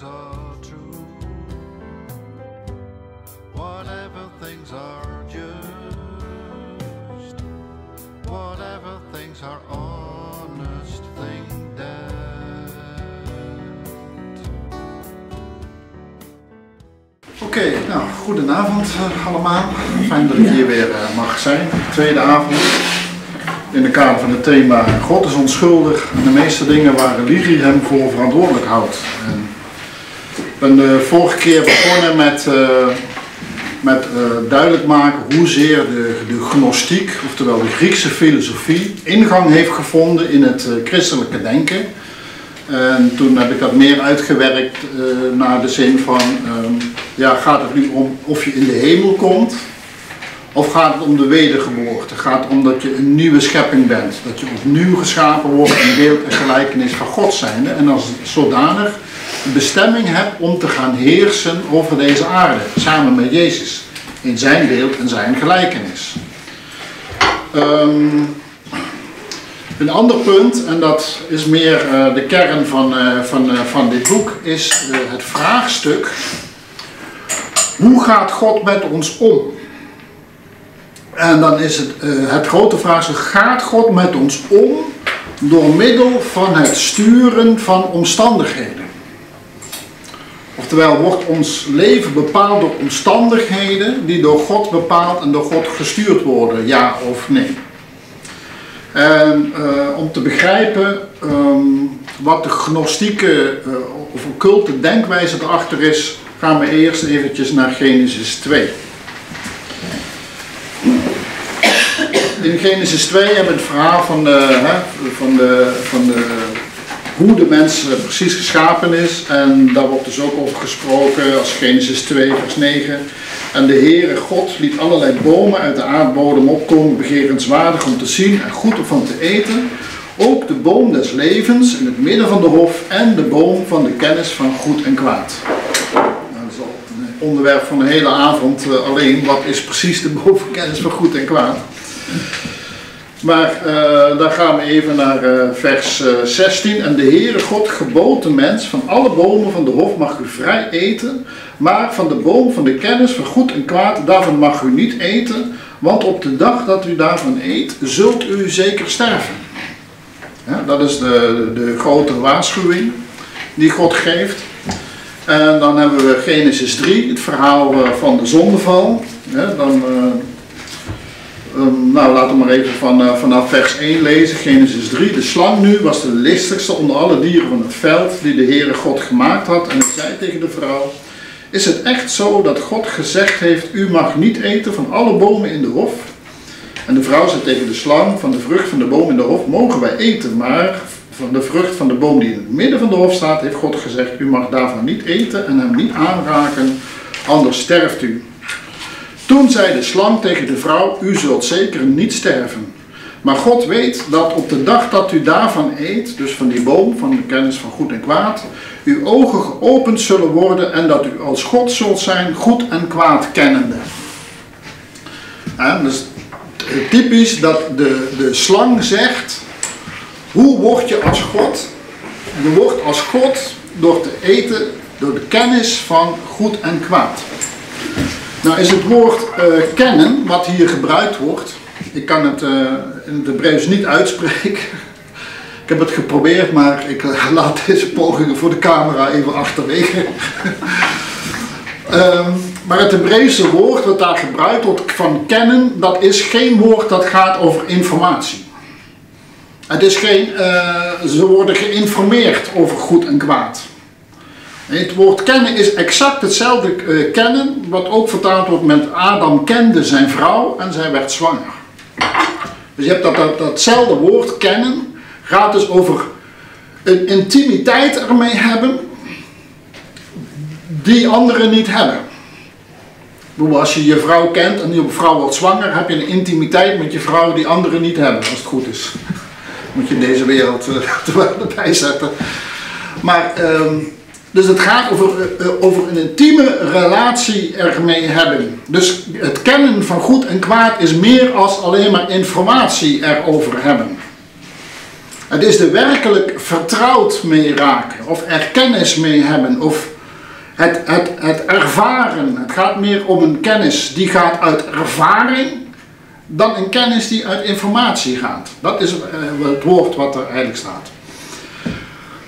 things are true, whatever things are just, whatever things are honest, think that. Oké, nou, goedenavond allemaal. Fijn dat ik hier weer mag zijn. Tweede avond. In de kader van het thema God is onschuldig en de meeste dingen waar religie hem voor verantwoordelijk houdt. En ik ben de vorige keer begonnen met duidelijk maken hoezeer de gnostiek, oftewel de Griekse filosofie, ingang heeft gevonden in het christelijke denken. En toen heb ik dat meer uitgewerkt naar de zin van, ja, gaat het nu om of je in de hemel komt? Of gaat het om de wedergeboorte? Gaat het om dat je een nieuwe schepping bent? Dat je opnieuw geschapen wordt in beeld en gelijkenis van God zijnde. En als zodanig een bestemming hebt om te gaan heersen over deze aarde. Samen met Jezus. In zijn beeld en zijn gelijkenis. Een ander punt, en dat is meer de kern van dit boek, is het vraagstuk. Hoe gaat God met ons om? En dan is het grote vraagstuk, gaat God met ons om door middel van het sturen van omstandigheden? Oftewel, wordt ons leven bepaald door omstandigheden die door God bepaald en door God gestuurd worden, ja of nee? En om te begrijpen wat de gnostieke of occulte denkwijze erachter is, gaan we eerst eventjes naar Genesis 2. In Genesis 2 hebben we het verhaal van hoe de mens precies geschapen is. En daar wordt dus ook over gesproken als Genesis 2 vers 9. En de Heere God liet allerlei bomen uit de aardbodem opkomen, begerenswaardig om te zien en goed om van te eten. Ook de boom des levens in het midden van de hof en de boom van de kennis van goed en kwaad. Onderwerp van de hele avond alleen, wat is precies de bovenkennis van goed en kwaad. Maar dan gaan we even naar vers 16. En de Heere God gebood de mens, van alle bomen van de hof mag u vrij eten, maar van de boom van de kennis van goed en kwaad, daarvan mag u niet eten, want op de dag dat u daarvan eet, zult u zeker sterven. Ja, dat is de grote waarschuwing die God geeft. En dan hebben we Genesis 3, het verhaal van de zondeval. Dan, nou, laten we maar even vanaf vers 1 lezen. Genesis 3, de slang nu was de listigste onder alle dieren van het veld die de Heere God gemaakt had. En hij zei tegen de vrouw, is het echt zo dat God gezegd heeft, u mag niet eten van alle bomen in de hof? En de vrouw zei tegen de slang, van de vrucht van de boom in de hof mogen wij eten, maar van de vrucht van de boom die in het midden van de hof staat, heeft God gezegd, u mag daarvan niet eten en hem niet aanraken, anders sterft u. Toen zei de slang tegen de vrouw, u zult zeker niet sterven. Maar God weet dat op de dag dat u daarvan eet, dus van die boom, van de kennis van goed en kwaad, uw ogen geopend zullen worden en dat u als God zult zijn, goed en kwaad kennende. En dus typisch dat de slang zegt, hoe word je als God? Je wordt als God door te eten, door de kennis van goed en kwaad. Nou is het woord kennen, wat hier gebruikt wordt, ik kan het in het Hebreeuws niet uitspreken. Ik heb het geprobeerd, maar ik laat deze pogingen voor de camera even achterwege. Maar het Hebreeuwse woord wat daar gebruikt wordt van kennen, dat is geen woord dat gaat over informatie. Het is geen, ze worden geïnformeerd over goed en kwaad. Het woord kennen is exact hetzelfde kennen, wat ook vertaald wordt met Adam kende zijn vrouw en zij werd zwanger. Dus je hebt datzelfde woord kennen, gaat dus over een intimiteit ermee hebben, die anderen niet hebben. Als je je vrouw kent en je vrouw wordt zwanger, heb je een intimiteit met je vrouw die anderen niet hebben, als het goed is. Moet je in deze wereld erbij zetten. Maar, dus het gaat over een intieme relatie ermee hebben. Dus het kennen van goed en kwaad is meer als alleen maar informatie erover hebben. Het is er werkelijk vertrouwd mee raken, of er kennis mee hebben, of het ervaren. Het gaat meer om een kennis die gaat uit ervaring, dan een kennis die uit informatie gaat. Dat is het woord wat er eigenlijk staat.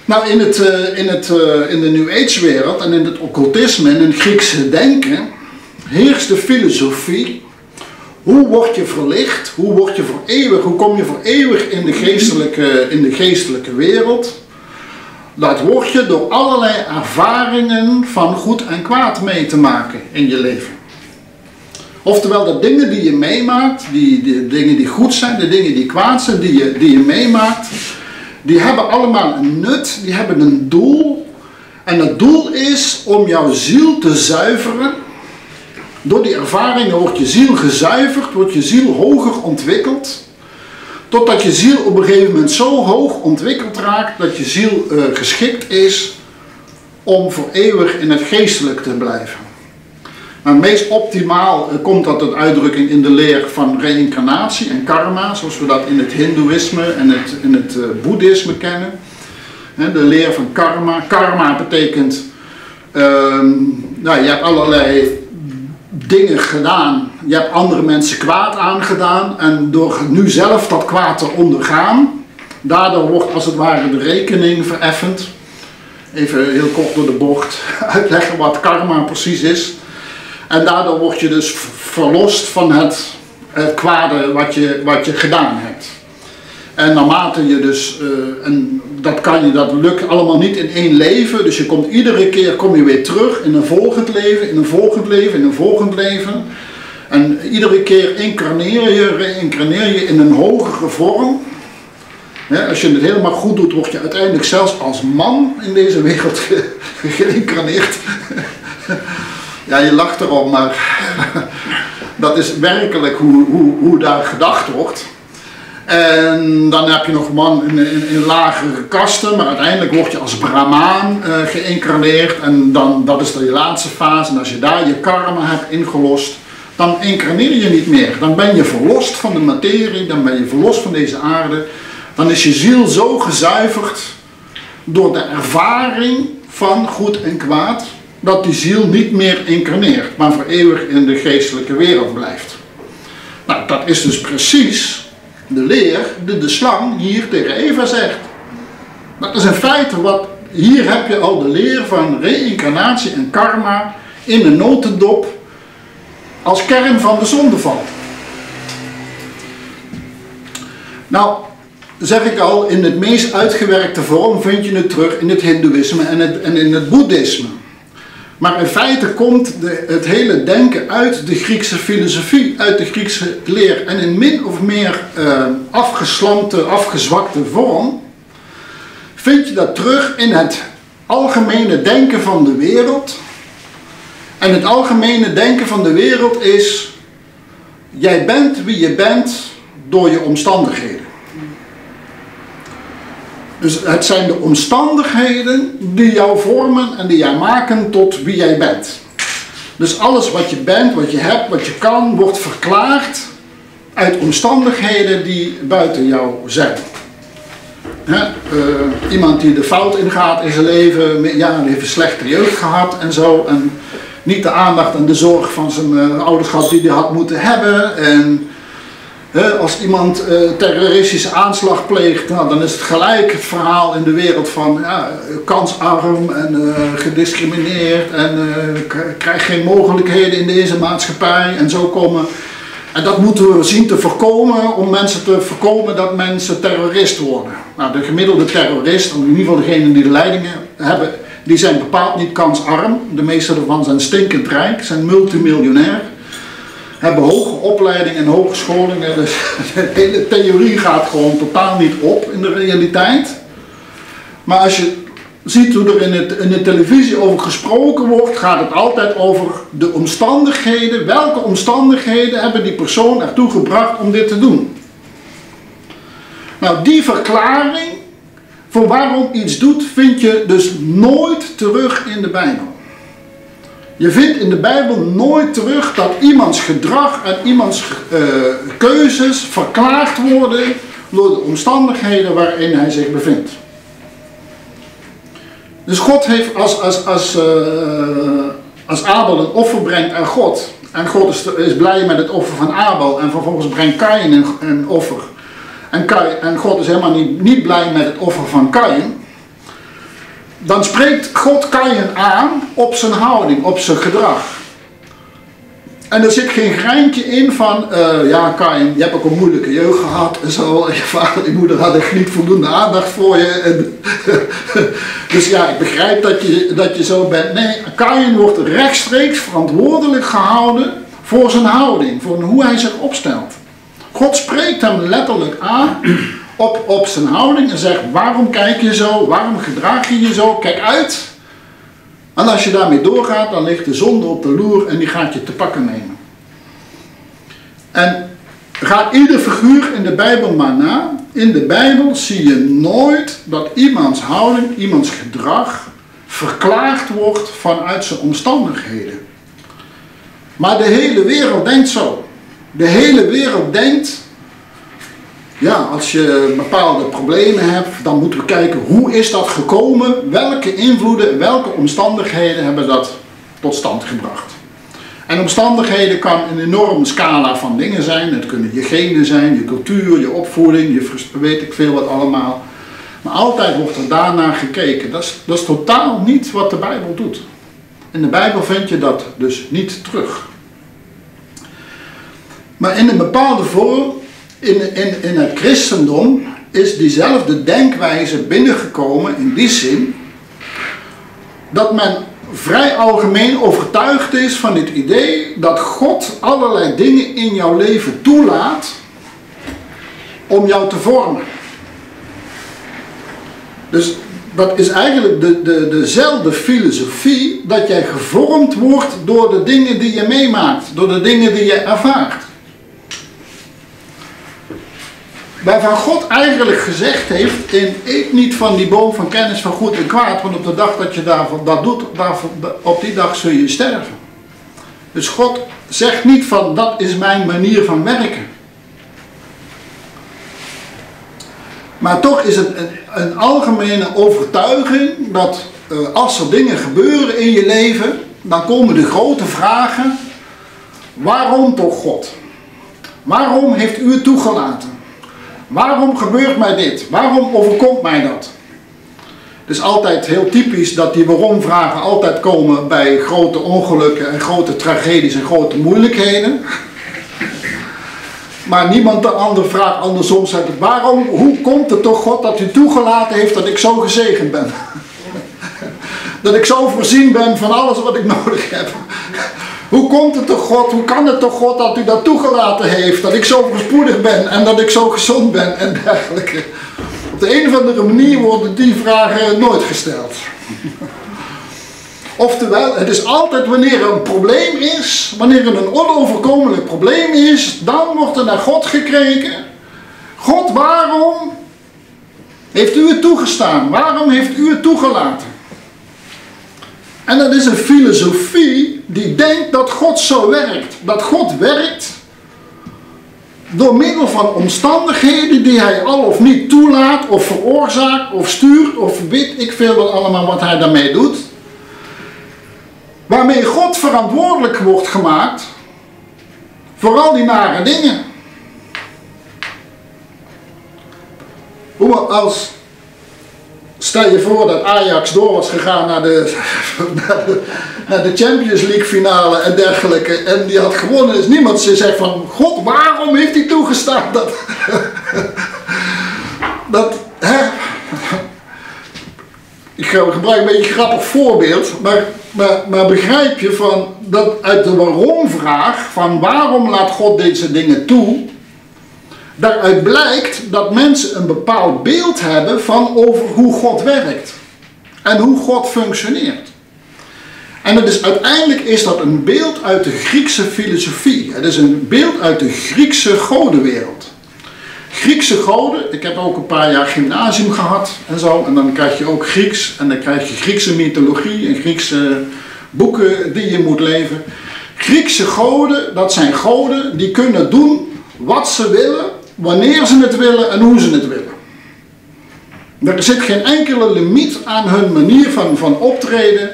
Nou, in de New Age wereld en in het occultisme en in het Griekse denken heerst de filosofie. Hoe word je verlicht? Hoe word je voor eeuwig? Hoe kom je voor eeuwig in de geestelijke wereld? Dat word je door allerlei ervaringen van goed en kwaad mee te maken in je leven. Oftewel, de dingen die je meemaakt, de dingen die goed zijn, de dingen die kwaad zijn, die je meemaakt, die hebben allemaal een nut, die hebben een doel. En dat doel is om jouw ziel te zuiveren. Door die ervaringen wordt je ziel gezuiverd, wordt je ziel hoger ontwikkeld. Totdat je ziel op een gegeven moment zo hoog ontwikkeld raakt, dat je ziel geschikt is om voor eeuwig in het geestelijk te blijven. Nou, het meest optimaal komt dat tot uitdrukking in de leer van reïncarnatie en karma, zoals we dat in het hindoeïsme en in het boeddhisme kennen. De leer van karma. Karma betekent, nou, je hebt allerlei dingen gedaan, je hebt andere mensen kwaad aangedaan en door nu zelf dat kwaad te ondergaan, daardoor wordt als het ware de rekening vereffend. Even heel kort door de bocht uitleggen wat karma precies is. En daardoor word je dus verlost van het kwade wat je gedaan hebt. En naarmate je dus, en dat lukt allemaal niet in één leven, dus je komt iedere keer weer terug in een volgend leven, in een volgend leven, in een volgend leven. En iedere keer reïncarneer je in een hogere vorm. Ja, als je het helemaal goed doet, word je uiteindelijk zelfs als man in deze wereld geïncarneerd. Ja, je lacht erom, maar dat is werkelijk hoe daar gedacht wordt. En dan heb je nog man in lagere kasten, maar uiteindelijk word je als Brahmaan geïncarneerd. En dan, dat is de laatste fase. En als je daar je karma hebt ingelost, dan incarneer je niet meer. Dan ben je verlost van de materie, dan ben je verlost van deze aarde. Dan is je ziel zo gezuiverd door de ervaring van goed en kwaad, dat die ziel niet meer incarneert, maar voor eeuwig in de geestelijke wereld blijft. Nou, dat is dus precies de leer die de slang hier tegen Eva zegt. Dat is in feite wat, hier heb je al de leer van reïncarnatie en karma in een notendop als kern van de zondeval. Nou, zeg ik al, in het meest uitgewerkte vorm vind je het terug in het hindoeïsme en in het boeddhisme. Maar in feite komt het hele denken uit de Griekse filosofie, uit de Griekse leer. En in min of meer afgeslampte, afgezwakte vorm vind je dat terug in het algemene denken van de wereld. En het algemene denken van de wereld is: jij bent wie je bent door je omstandigheden. Dus het zijn de omstandigheden die jou vormen en die jou maken tot wie jij bent. Dus alles wat je bent, wat je hebt, wat je kan, wordt verklaard uit omstandigheden die buiten jou zijn. Iemand die de fout ingaat in zijn leven, ja, die heeft een slechte jeugd gehad en zo. En niet de aandacht en de zorg van zijn ouders gehad die hij had moeten hebben. En als iemand terroristische aanslag pleegt, nou, dan is het gelijk het verhaal in de wereld van ja, kansarm en gediscrimineerd en krijg geen mogelijkheden in deze maatschappij en zo komen. En dat moeten we zien te voorkomen, om mensen te voorkomen dat mensen terrorist worden. Nou, de gemiddelde terrorist, in ieder geval degenen die de leidingen hebben, die zijn bepaald niet kansarm. De meeste ervan zijn stinkend rijk, zijn multimiljonair. Hebben hoge opleiding en hogescholen, dus de hele theorie gaat gewoon totaal niet op in de realiteit. Maar als je ziet hoe er in de televisie over gesproken wordt, gaat het altijd over de omstandigheden. Welke omstandigheden hebben die persoon ertoe gebracht om dit te doen? Nou, die verklaring voor waarom iets doet, vind je dus nooit terug in de Bijbel. Je vindt in de Bijbel nooit terug dat iemands gedrag en iemands keuzes verklaard worden door de omstandigheden waarin hij zich bevindt. Dus God heeft, als Abel een offer brengt aan God, en God is blij met het offer van Abel, en vervolgens brengt Kaïn een offer, en God is helemaal niet blij met het offer van Kaïn, dan spreekt God Kaïn aan op zijn houding, op zijn gedrag. En er zit geen greintje in van, ja Kaïn, je hebt ook een moeilijke jeugd gehad en zo. En je vader en je moeder hadden niet voldoende aandacht voor je. En dus ja, ik begrijp dat je zo bent. Nee, Kaïn wordt rechtstreeks verantwoordelijk gehouden voor zijn houding, voor hoe hij zich opstelt. God spreekt hem letterlijk aan op zijn houding en zegt, waarom kijk je zo, waarom gedraag je je zo, kijk uit. En als je daarmee doorgaat, dan ligt de zonde op de loer en die gaat je te pakken nemen. En gaat ieder figuur in de Bijbel maar na. In de Bijbel zie je nooit dat iemands houding, iemands gedrag verklaard wordt vanuit zijn omstandigheden. Maar de hele wereld denkt zo. De hele wereld denkt, ja, als je bepaalde problemen hebt, dan moeten we kijken hoe is dat gekomen, welke invloeden, welke omstandigheden hebben dat tot stand gebracht. En omstandigheden kan een enorme scala van dingen zijn, het kunnen je genen zijn, je cultuur, je opvoeding, je weet ik veel wat allemaal. Maar altijd wordt er daarnaar gekeken, dat is totaal niet wat de Bijbel doet. In de Bijbel vind je dat dus niet terug. Maar in een bepaalde vorm, in het christendom, is diezelfde denkwijze binnengekomen in die zin dat men vrij algemeen overtuigd is van het idee dat God allerlei dingen in jouw leven toelaat om jou te vormen. Dus dat is eigenlijk dezelfde filosofie dat jij gevormd wordt door de dingen die je meemaakt, door de dingen die je ervaart. Waarvan God eigenlijk gezegd heeft, eet niet van die boom van kennis van goed en kwaad, want op de dag dat je dat doet, op die dag zul je sterven. Dus God zegt niet van, dat is mijn manier van werken. Maar toch is het een algemene overtuiging dat als er dingen gebeuren in je leven, dan komen de grote vragen, waarom toch God? Waarom heeft u het toegelaten? Waarom gebeurt mij dit? Waarom overkomt mij dat? Het is altijd heel typisch dat die waarom-vragen altijd komen bij grote ongelukken en grote tragedies en grote moeilijkheden. Maar niemand de ander vraagt andersom, zegt waarom, hoe komt het toch God dat u toegelaten heeft dat ik zo gezegend ben? Dat ik zo voorzien ben van alles wat ik nodig heb. Hoe komt het toch God, hoe kan het toch God dat u dat toegelaten heeft, dat ik zo voorspoedig ben en dat ik zo gezond ben en dergelijke. Op de een of andere manier worden die vragen nooit gesteld. Oftewel, het is altijd wanneer er een probleem is, wanneer er een onoverkomelijk probleem is, dan wordt er naar God gekeken. God, waarom heeft u het toegestaan? Waarom heeft u het toegelaten? En dat is een filosofie die denkt dat God zo werkt. Dat God werkt door middel van omstandigheden die hij al of niet toelaat, of veroorzaakt, of stuurt, of weet ik veel wat allemaal wat hij daarmee doet. Waarmee God verantwoordelijk wordt gemaakt voor al die nare dingen. Stel je voor dat Ajax door was gegaan naar de Champions League finale en dergelijke. En die had gewonnen. Dus niemand zegt van, God, waarom heeft hij toegestaan dat... Ik gebruik een beetje een grappig voorbeeld. Maar begrijp je van, dat uit de waarom-vraag, van waarom laat God deze dingen toe... Daaruit blijkt dat mensen een bepaald beeld hebben van over hoe God werkt. En hoe God functioneert. En dat is, uiteindelijk is dat een beeld uit de Griekse filosofie. Het is een beeld uit de Griekse godenwereld. Griekse goden, ik heb ook een paar jaar gymnasium gehad en zo. En dan krijg je ook Grieks. En dan krijg je Griekse mythologie en Griekse boeken die je moet lezen. Griekse goden, dat zijn goden die kunnen doen wat ze willen. wanneer ze het willen en hoe ze het willen. Er zit geen enkele limiet aan hun manier van optreden.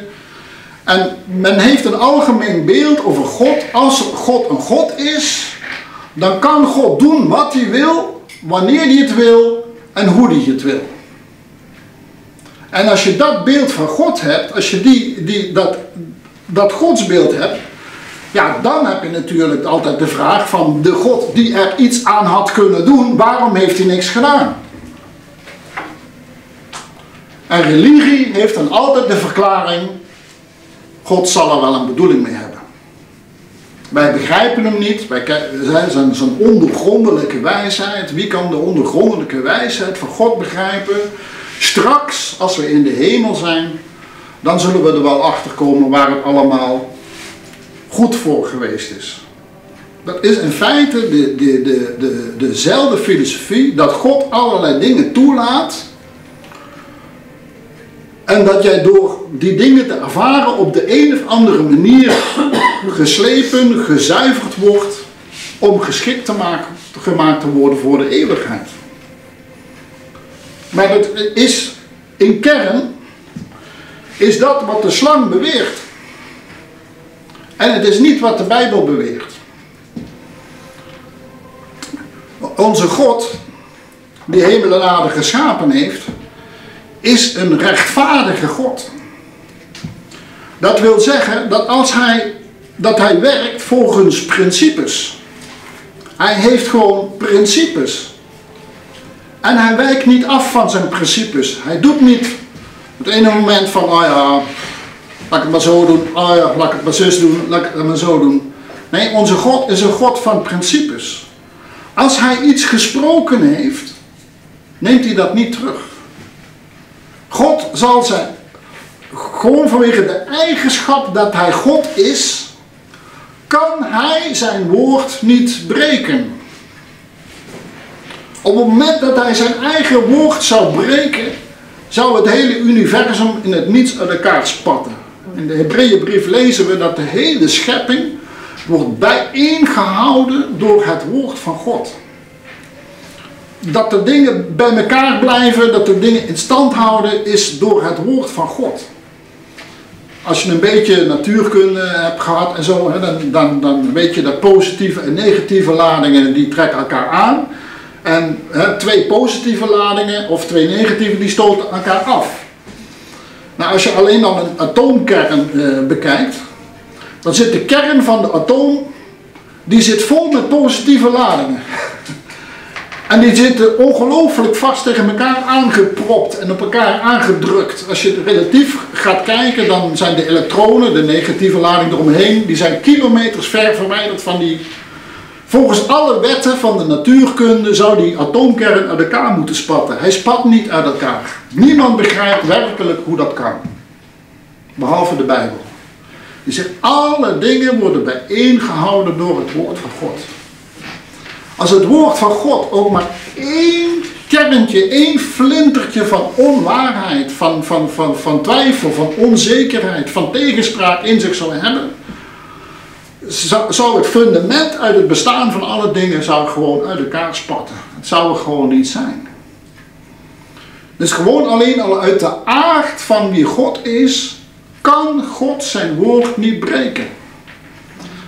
En men heeft een algemeen beeld over God. Als God een God is, dan kan God doen wat hij wil, wanneer hij het wil en hoe hij het wil. En als je dat beeld van God hebt, als je dat godsbeeld hebt, ja, dan heb je natuurlijk altijd de vraag van de God die er iets aan had kunnen doen, waarom heeft hij niks gedaan? En religie heeft dan altijd de verklaring, God zal er wel een bedoeling mee hebben. Wij begrijpen hem niet, wij zijn zo'n ondergrondelijke wijsheid. Wie kan de ondergrondelijke wijsheid van God begrijpen? Straks, als we in de hemel zijn, dan zullen we er wel achter komen waar het allemaal goed voor geweest is. Dat is in feite dezelfde filosofie, dat God allerlei dingen toelaat. En dat jij door die dingen te ervaren op de een of andere manier geslepen, gezuiverd wordt om geschikt gemaakt te worden voor de eeuwigheid. Maar dat is in kern, is dat wat de slang beweert. En het is niet wat de Bijbel beweert. Onze God, die hemel en aarde geschapen heeft, is een rechtvaardige God. Dat wil zeggen dat als hij werkt volgens principes. Hij heeft gewoon principes. En hij wijkt niet af van zijn principes. Hij doet niet op het ene moment van, oh ja, laat ik het maar zo doen, oh ja, laat ik het maar zus doen, laat ik het maar zo doen. Nee, onze God is een God van principes. Als hij iets gesproken heeft, neemt hij dat niet terug. God zal zijn, gewoon vanwege de eigenschap dat hij God is, kan hij zijn woord niet breken. Op het moment dat hij zijn eigen woord zou breken, zou het hele universum in het niets uit elkaar spatten. In de Hebreeënbrief lezen we dat de hele schepping wordt bijeengehouden door het woord van God. Dat de dingen bij elkaar blijven, dat de dingen in stand houden, is door het woord van God. Als je een beetje natuurkunde hebt gehad en zo, dan weet je dat positieve en negatieve ladingen, die trekken elkaar aan. En twee positieve ladingen of twee negatieve, die stoten elkaar af. Nou, als je alleen dan een atoomkern bekijkt, dan zit de kern van de atoom, die zit vol met positieve ladingen. En die zitten ongelooflijk vast tegen elkaar aangepropt en op elkaar aangedrukt. Als je relatief gaat kijken, dan zijn de elektronen, de negatieve lading eromheen, die zijn kilometers ver verwijderd van die. Volgens alle wetten van de natuurkunde zou die atoomkern uit elkaar moeten spatten. Hij spat niet uit elkaar. Niemand begrijpt werkelijk hoe dat kan. Behalve de Bijbel. Die zegt, alle dingen worden bijeengehouden door het woord van God. Als het woord van God ook maar één kerntje, één flintertje van onwaarheid, van twijfel, van onzekerheid, van tegenspraak in zich zou hebben, zou het fundament uit het bestaan van alle dingen zou gewoon uit elkaar spatten. Het zou er gewoon niet zijn. Dus gewoon alleen al uit de aard van wie God is, kan God zijn woord niet breken.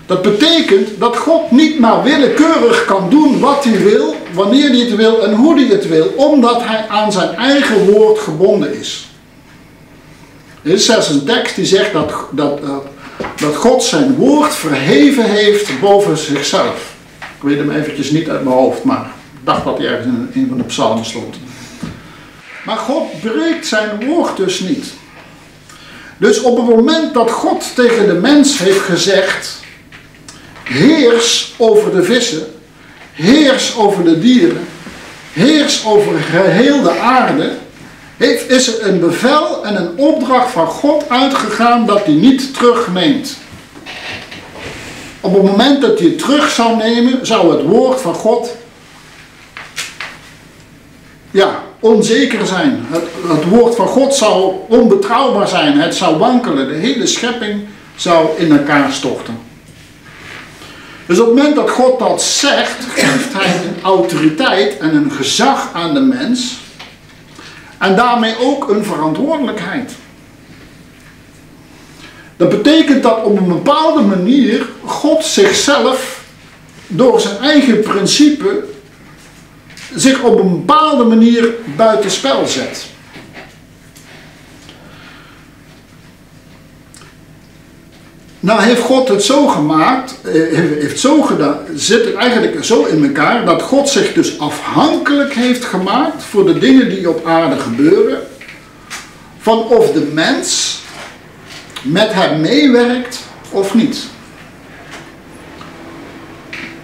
Dat betekent dat God niet maar willekeurig kan doen wat hij wil, wanneer hij het wil en hoe hij het wil, omdat hij aan zijn eigen woord gebonden is. Er is zelfs een tekst die zegt dat God zijn woord verheven heeft boven zichzelf. Ik weet hem eventjes niet uit mijn hoofd, maar ik dacht dat hij ergens in een van de psalmen stond. Maar God breekt zijn woord dus niet. Dus op het moment dat God tegen de mens heeft gezegd, heers over de vissen, heers over de dieren, heers over geheel de aarde, is er een bevel en een opdracht van God uitgegaan dat hij niet terugneemt. Op het moment dat hij het terug zou nemen, zou het woord van God, ja, onzeker zijn. Het woord van God zou onbetrouwbaar zijn, het zou wankelen, de hele schepping zou in elkaar storten. Dus op het moment dat God dat zegt, geeft hij een autoriteit en een gezag aan de mens. En daarmee ook een verantwoordelijkheid. Dat betekent dat op een bepaalde manier God zichzelf door zijn eigen principe zich op een bepaalde manier buitenspel zet. Nou heeft God het zo gemaakt, heeft zo gedaan, zit het eigenlijk zo in elkaar dat God zich dus afhankelijk heeft gemaakt voor de dingen die op aarde gebeuren, van of de mens met hem meewerkt of niet.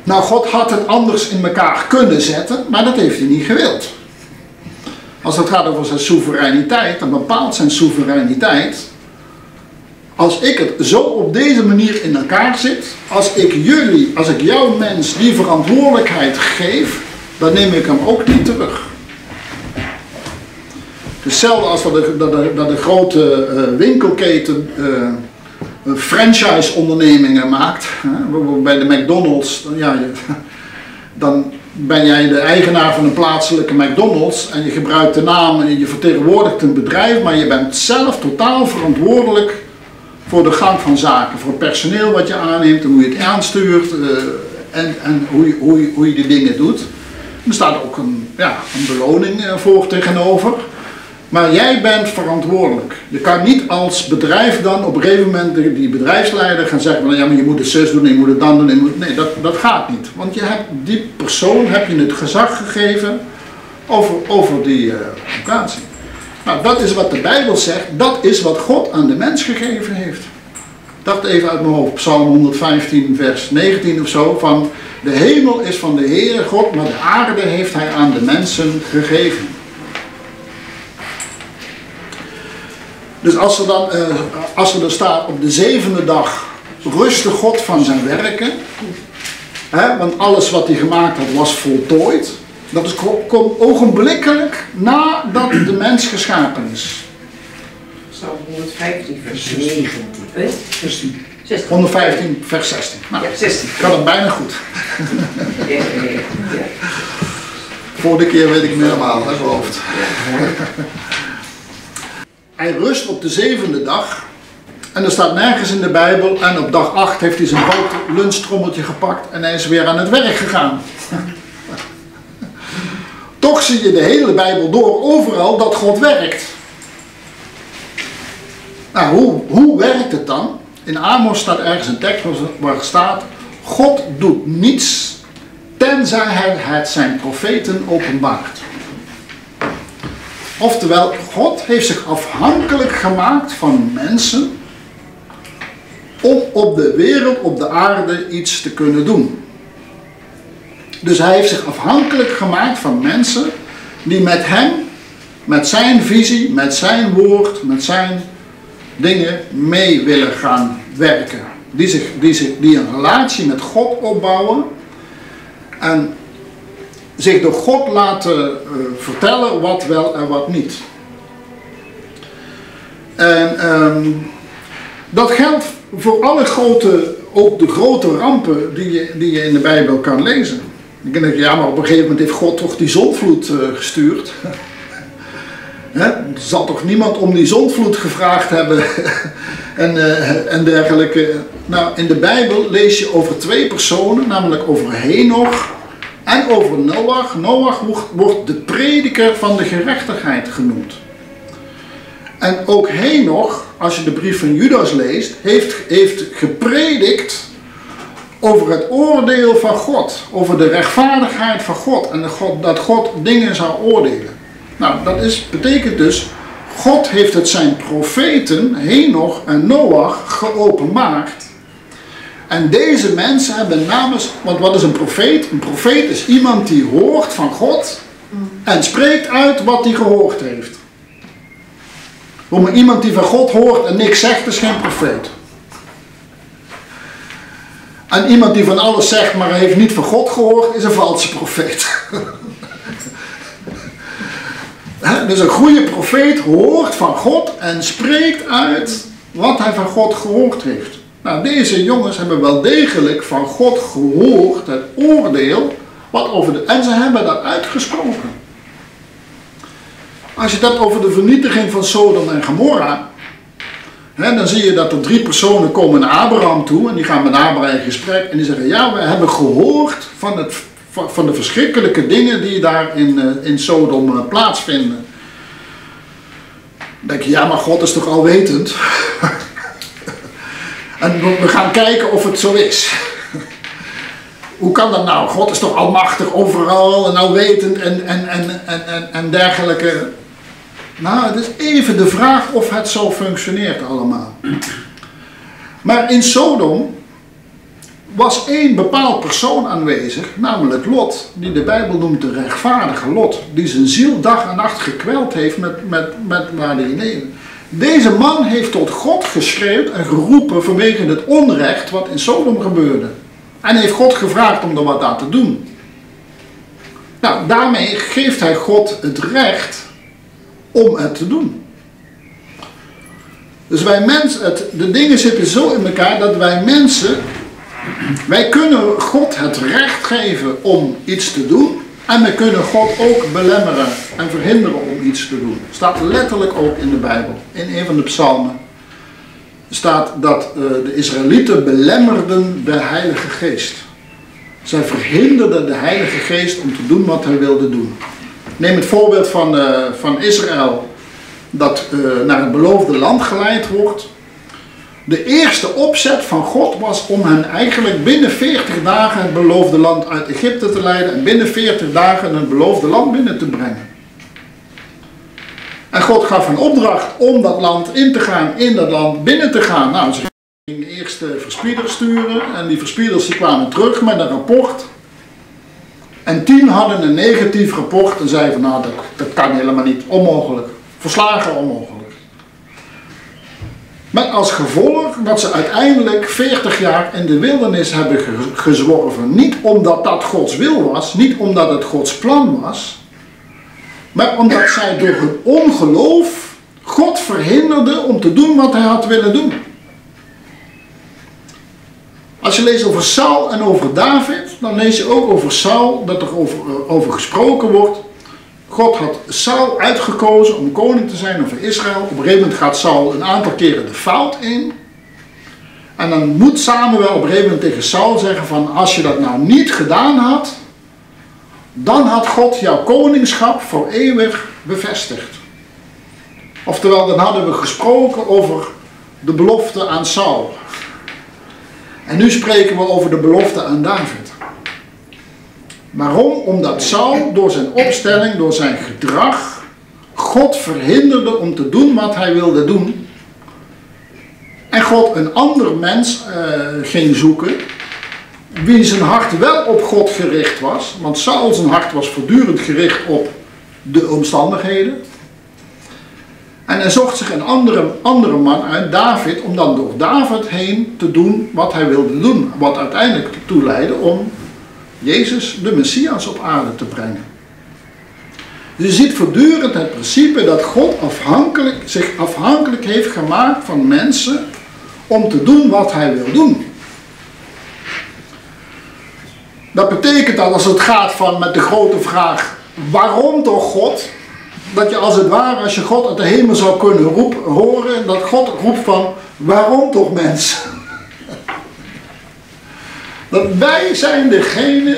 Nou, God had het anders in elkaar kunnen zetten, maar dat heeft hij niet gewild. Als het gaat over zijn soevereiniteit, dan bepaalt zijn soevereiniteit. Als ik het zo op deze manier in elkaar zit, als ik jouw mens die verantwoordelijkheid geef, dan neem ik hem ook niet terug. Hetzelfde als dat de grote winkelketen franchise ondernemingen maakt. Bij de McDonald's, dan ben jij de eigenaar van een plaatselijke McDonald's en je gebruikt de naam en je vertegenwoordigt een bedrijf, maar je bent zelf totaal verantwoordelijk voor de gang van zaken, voor het personeel wat je aanneemt en hoe je het aanstuurt en hoe je die dingen doet. Er staat ook een beloning voor tegenover. Maar jij bent verantwoordelijk. Je kan niet als bedrijf dan op een gegeven moment die bedrijfsleider gaan zeggen van ja, maar je moet het zus doen, je moet het dan doen. Nee, dat gaat niet. Want je hebt die persoon het gezag gegeven over die locatie. Nou, dat is wat de Bijbel zegt, dat is wat God aan de mens gegeven heeft. Dacht even uit mijn hoofd, Psalm 115 vers 19 of zo, van de hemel is van de Heere God, maar de aarde heeft hij aan de mensen gegeven. Dus als er staat op de zevende dag, rustte God van zijn werken, want alles wat hij gemaakt had was voltooid. Dat komt ogenblikkelijk nadat de mens geschapen is. Psalm 115 vers 19. 115 vers 16. Nou, ja, 16. Gaat het bijna goed. Ja. Vorige keer weet ik meer helemaal uit mijn hoofd. Hij rust op de zevende dag. En er staat nergens in de Bijbel. En op dag 8 heeft hij zijn grote lunchtrommeltje gepakt. En hij is weer aan het werk gegaan. Toch zie je de hele Bijbel door overal dat God werkt. Nou, hoe werkt het dan? In Amos staat ergens een tekst waar staat: God doet niets tenzij hij het zijn profeten openbaart. Oftewel, God heeft zich afhankelijk gemaakt van mensen om op de wereld, op de aarde iets te kunnen doen. Dus hij heeft zich afhankelijk gemaakt van mensen die met hem, met zijn visie, met zijn woord, met zijn dingen mee willen gaan werken. Die een relatie met God opbouwen en zich door God laten vertellen wat wel en wat niet. En dat geldt voor alle grote, ook de grote rampen die je in de Bijbel kan lezen. Ik denk, ja, maar op een gegeven moment heeft God toch die zondvloed gestuurd. Er zal toch niemand om die zondvloed gevraagd hebben en dergelijke. Nou, in de Bijbel lees je over twee personen, namelijk over Henoch en over Noach. Noach wordt de prediker van de gerechtigheid genoemd. En ook Henoch, als je de brief van Judas leest, heeft gepredikt over het oordeel van God, over de rechtvaardigheid van God en dat God dingen zou oordelen. Nou, dat betekent dus, God heeft het zijn profeten, Henoch en Noach, geopenbaard. En deze mensen hebben namens, want wat is een profeet? Een profeet is iemand die hoort van God en spreekt uit wat hij gehoord heeft. Maar iemand die van God hoort en niks zegt, is geen profeet. En iemand die van alles zegt, maar hij heeft niet van God gehoord, is een valse profeet. Dus een goede profeet hoort van God en spreekt uit wat hij van God gehoord heeft. Nou, deze jongens hebben wel degelijk van God gehoord het oordeel wat over de, en ze hebben dat uitgesproken. Als je het hebt over de vernietiging van Sodom en Gomorra, hè, dan zie je dat er 3 personen komen naar Abraham toe en die gaan met Abraham in gesprek en die zeggen, ja, we hebben gehoord van de verschrikkelijke dingen die daar in Sodom plaatsvinden. Dan denk je, ja, maar God is toch alwetend? En we gaan kijken of het zo is. Hoe kan dat nou? God is toch almachtig overal en alwetend en dergelijke. Nou, het is even de vraag of het zo functioneert allemaal. Maar in Sodom was 1 bepaald persoon aanwezig, namelijk Lot, die de Bijbel noemt de rechtvaardige Lot, die zijn ziel dag en nacht gekweld heeft met waardineren. Deze man heeft tot God geschreeuwd en geroepen vanwege het onrecht wat in Sodom gebeurde. En heeft God gevraagd om er wat aan te doen. Nou, daarmee geeft hij God het recht om het te doen. Dus wij mensen, de dingen zitten zo in elkaar dat wij mensen, wij kunnen God het recht geven om iets te doen. En we kunnen God ook belemmeren en verhinderen om iets te doen. Staat letterlijk ook in de Bijbel, in een van de psalmen. Staat dat de Israëlieten belemmerden de Heilige Geest. Zij verhinderden de Heilige Geest om te doen wat hij wilde doen. Neem het voorbeeld van Israël dat naar het beloofde land geleid wordt. De eerste opzet van God was om hen eigenlijk binnen 40 dagen het beloofde land uit Egypte te leiden. En binnen 40 dagen het beloofde land binnen te brengen. En God gaf een opdracht om dat land in te gaan, in dat land binnen te gaan. Nou, ze gingen eerst de verspieders sturen en die verspieders die kwamen terug met een rapport. En 10 hadden een negatief rapport en zeiden van nou, dat kan helemaal niet, onmogelijk. Verslagen onmogelijk. Met als gevolg dat ze uiteindelijk 40 jaar in de wildernis hebben gezworven. Niet omdat dat Gods wil was, niet omdat het Gods plan was, maar omdat zij door hun ongeloof God verhinderde om te doen wat hij had willen doen. Als je leest over Saul en over David, dan lees je ook over Saul dat er over gesproken wordt. God had Saul uitgekozen om koning te zijn over Israël. Op een gegeven moment gaat Saul een aantal keren de fout in. En dan moet Samuel op een gegeven moment tegen Saul zeggen van als je dat nou niet gedaan had, dan had God jouw koningschap voor eeuwig bevestigd. Oftewel, dan hadden we gesproken over de belofte aan Saul. En nu spreken we over de belofte aan David. Waarom? Omdat Saul door zijn opstelling, door zijn gedrag, God verhinderde om te doen wat hij wilde doen. En God een ander mens ging zoeken, wie zijn hart wel op God gericht was. Want Saul zijn hart was voortdurend gericht op de omstandigheden. En hij zocht zich een andere man uit, David, om dan door David heen te doen wat hij wilde doen. Wat uiteindelijk ertoe leidde om Jezus, de Messias, op aarde te brengen. Je ziet voortdurend het principe dat God zich afhankelijk heeft gemaakt van mensen om te doen wat hij wil doen. Dat betekent dat als het gaat van met de grote vraag, waarom toch God? Dat je als het ware, als je God uit de hemel zou kunnen horen, dat God roept van, waarom toch mens? Dat wij zijn degene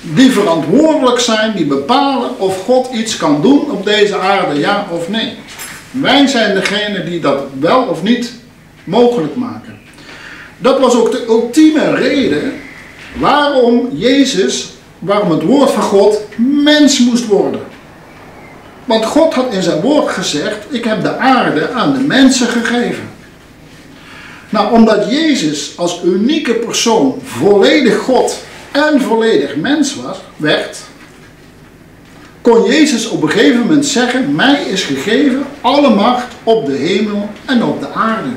die verantwoordelijk zijn, die bepalen of God iets kan doen op deze aarde, ja of nee. Wij zijn degene die dat wel of niet mogelijk maken. Dat was ook de ultieme reden waarom Jezus, waarom het woord van God mens moest worden. Want God had in zijn woord gezegd, ik heb de aarde aan de mensen gegeven. Nou, omdat Jezus als unieke persoon volledig God en volledig mens werd, kon Jezus op een gegeven moment zeggen, mij is gegeven alle macht op de hemel en op de aarde.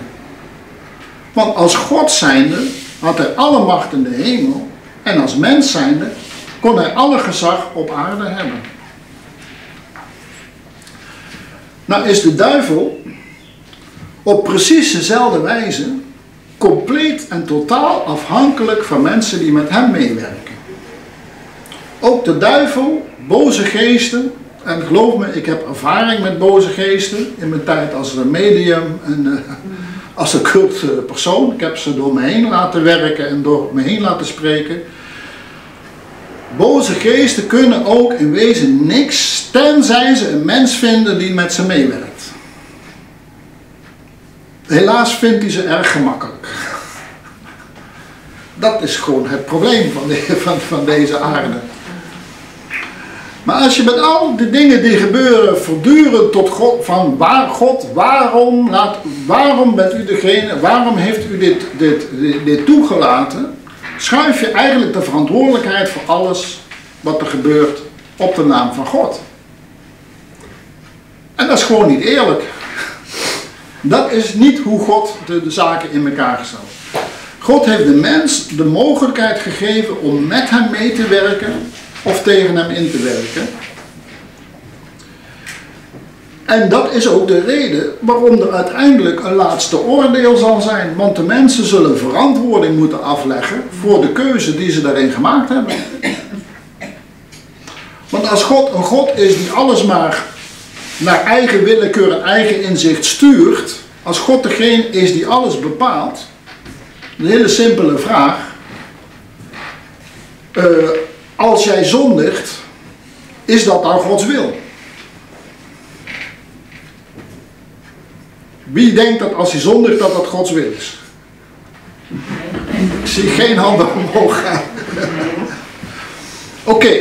Want als God zijnde had hij alle macht in de hemel en als mens zijnde kon hij alle gezag op aarde hebben. Nou is de duivel op precies dezelfde wijze compleet en totaal afhankelijk van mensen die met hem meewerken. Ook de duivel, boze geesten, en geloof me, ik heb ervaring met boze geesten in mijn tijd als een medium en als een cult persoon. Ik heb ze door me heen laten werken en door me heen laten spreken. Boze geesten kunnen ook in wezen niks, tenzij ze een mens vinden die met ze meewerkt. Helaas vindt hij ze erg gemakkelijk. Dat is gewoon het probleem van deze aarde. Maar als je met al die dingen die gebeuren voortdurend tot God, van waar God, waarom bent u degene, waarom heeft u dit toegelaten, schuif je eigenlijk de verantwoordelijkheid voor alles wat er gebeurt op de naam van God. En dat is gewoon niet eerlijk. Dat is niet hoe God de zaken in elkaar stelt. God heeft de mens de mogelijkheid gegeven om met hem mee te werken of tegen hem in te werken. En dat is ook de reden waarom er uiteindelijk een laatste oordeel zal zijn. Want de mensen zullen verantwoording moeten afleggen voor de keuze die ze daarin gemaakt hebben. Want als God een God is die alles maar naar eigen willekeur en eigen inzicht stuurt, als God degene is die alles bepaalt, een hele simpele vraag. Als jij zondigt, is dat nou Gods wil? Wie denkt dat als hij zondigt dat dat Gods wil is? Ik zie geen handen omhoog gaan. Oké,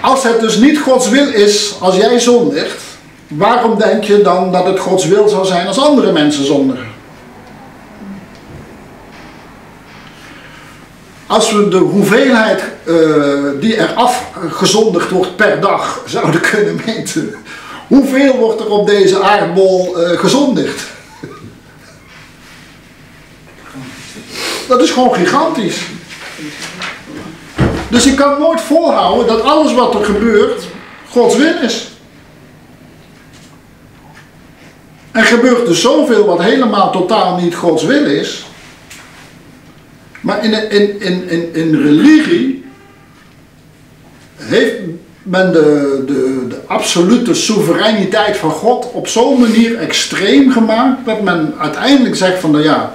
als het dus niet Gods wil is als jij zondigt, waarom denk je dan dat het Gods wil zou zijn als andere mensen zondigen? Als we de hoeveelheid die er afgezondigd wordt per dag zouden kunnen meten, hoeveel wordt er op deze aardbol gezondigd? Dat is gewoon gigantisch. Dus ik kan nooit volhouden dat alles wat er gebeurt, Gods wil is. Er gebeurt dus zoveel wat helemaal totaal niet Gods wil is. Maar in religie heeft men de absolute soevereiniteit van God op zo'n manier extreem gemaakt dat men uiteindelijk zegt van nou ja,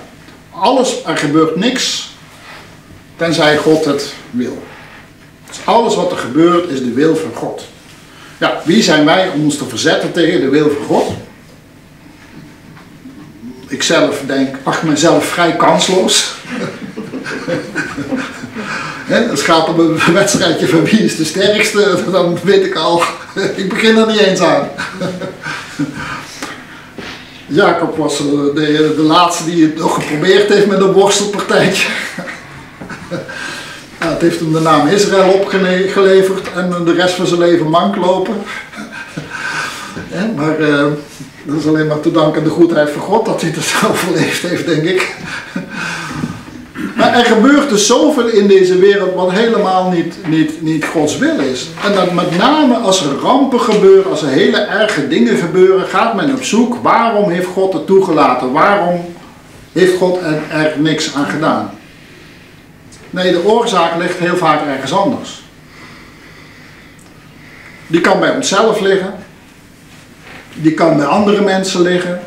alles, er gebeurt niks tenzij God het wil. Dus alles wat er gebeurt is de wil van God. Ja, wie zijn wij om ons te verzetten tegen de wil van God? Ik zelf denk, acht mezelf vrij kansloos. Als het gaat om een wedstrijdje van wie is de sterkste, dan weet ik al, ik begin er niet eens aan. Jacob was de laatste die het nog geprobeerd heeft met een worstelpartijtje. Nou, het heeft hem de naam Israël opgeleverd en de rest van zijn leven mank lopen. Maar dat is alleen maar te danken aan de goedheid van God dat hij het overleefd heeft, denk ik. Maar er gebeurt dus zoveel in deze wereld wat helemaal niet Gods wil is. En dat met name als er rampen gebeuren, als er hele erge dingen gebeuren, gaat men op zoek. Waarom heeft God het toegelaten? Waarom heeft God er niks aan gedaan? Nee, de oorzaak ligt heel vaak ergens anders. Die kan bij onszelf liggen. Die kan bij andere mensen liggen.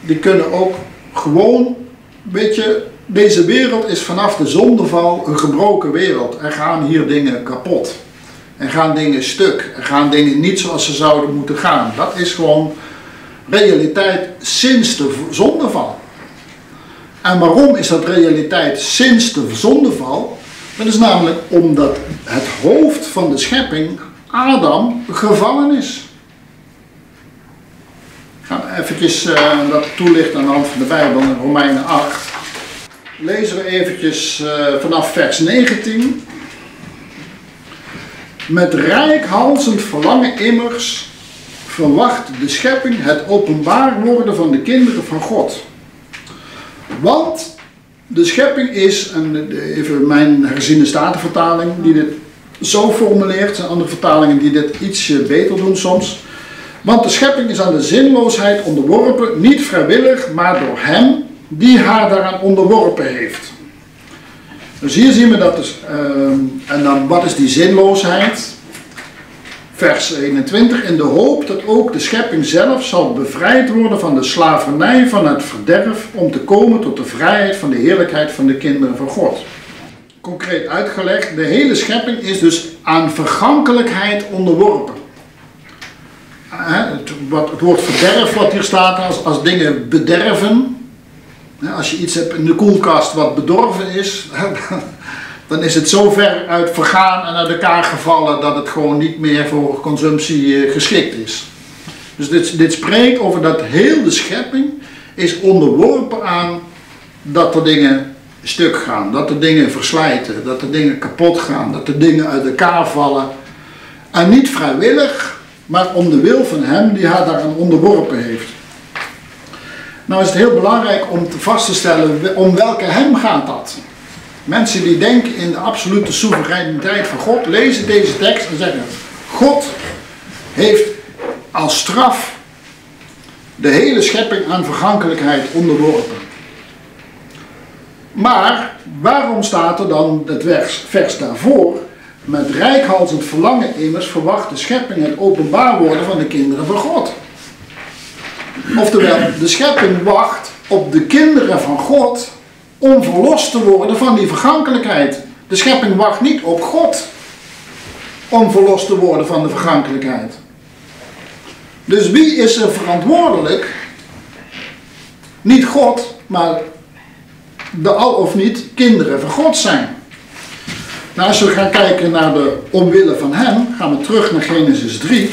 Die kunnen ook gewoon, weet je, deze wereld is vanaf de zondeval een gebroken wereld. Er gaan hier dingen kapot. Er gaan dingen stuk. Er gaan dingen niet zoals ze zouden moeten gaan. Dat is gewoon realiteit sinds de zondeval. En waarom is dat realiteit sinds de zondeval? Dat is namelijk omdat het hoofd van de schepping, Adam, gevallen is. Ik ga eventjes dat toelichten aan de hand van de Bijbel in Romeinen 8. Lezen we eventjes vanaf vers 19. Met reikhalzend verlangen immers verwacht de schepping het openbaar worden van de kinderen van God. Want de schepping is, en even mijn herziene statenvertaling die dit zo formuleert, zijn andere vertalingen die dit ietsje beter doen soms. Want de schepping is aan de zinloosheid onderworpen, niet vrijwillig, maar door hem die haar daaraan onderworpen heeft. Dus hier zien we dat dus, en dan wat is die zinloosheid? Vers 21, in de hoop dat ook de schepping zelf zal bevrijd worden van de slavernij van het verderf om te komen tot de vrijheid van de heerlijkheid van de kinderen van God. Concreet uitgelegd, de hele schepping is dus aan vergankelijkheid onderworpen. Het woord verderf wat hier staat, als dingen bederven. Als je iets hebt in de koelkast wat bedorven is, dan is het zo ver uit vergaan en uit elkaar gevallen dat het gewoon niet meer voor consumptie geschikt is. Dus dit spreekt over dat heel de schepping is onderworpen aan dat er dingen stuk gaan, dat er dingen verslijten, dat er dingen kapot gaan, dat er dingen uit elkaar vallen. En niet vrijwillig, maar om de wil van hem die haar daaraan onderworpen heeft. Nou is het heel belangrijk om vast te stellen om welke hem gaat dat. Mensen die denken in de absolute soevereiniteit van God, lezen deze tekst en zeggen: God heeft als straf de hele schepping aan vergankelijkheid onderworpen. Maar waarom staat er dan het vers daarvoor? Met reikhalzend verlangen immers verwacht de schepping het openbaar worden van de kinderen van God. Oftewel, de schepping wacht op de kinderen van God om verlost te worden van die vergankelijkheid. De schepping wacht niet op God om verlost te worden van de vergankelijkheid. Dus wie is er verantwoordelijk? Niet God, maar de al of niet kinderen van God zijn. Nou, als we gaan kijken naar de omwille van hem, gaan we terug naar Genesis 3.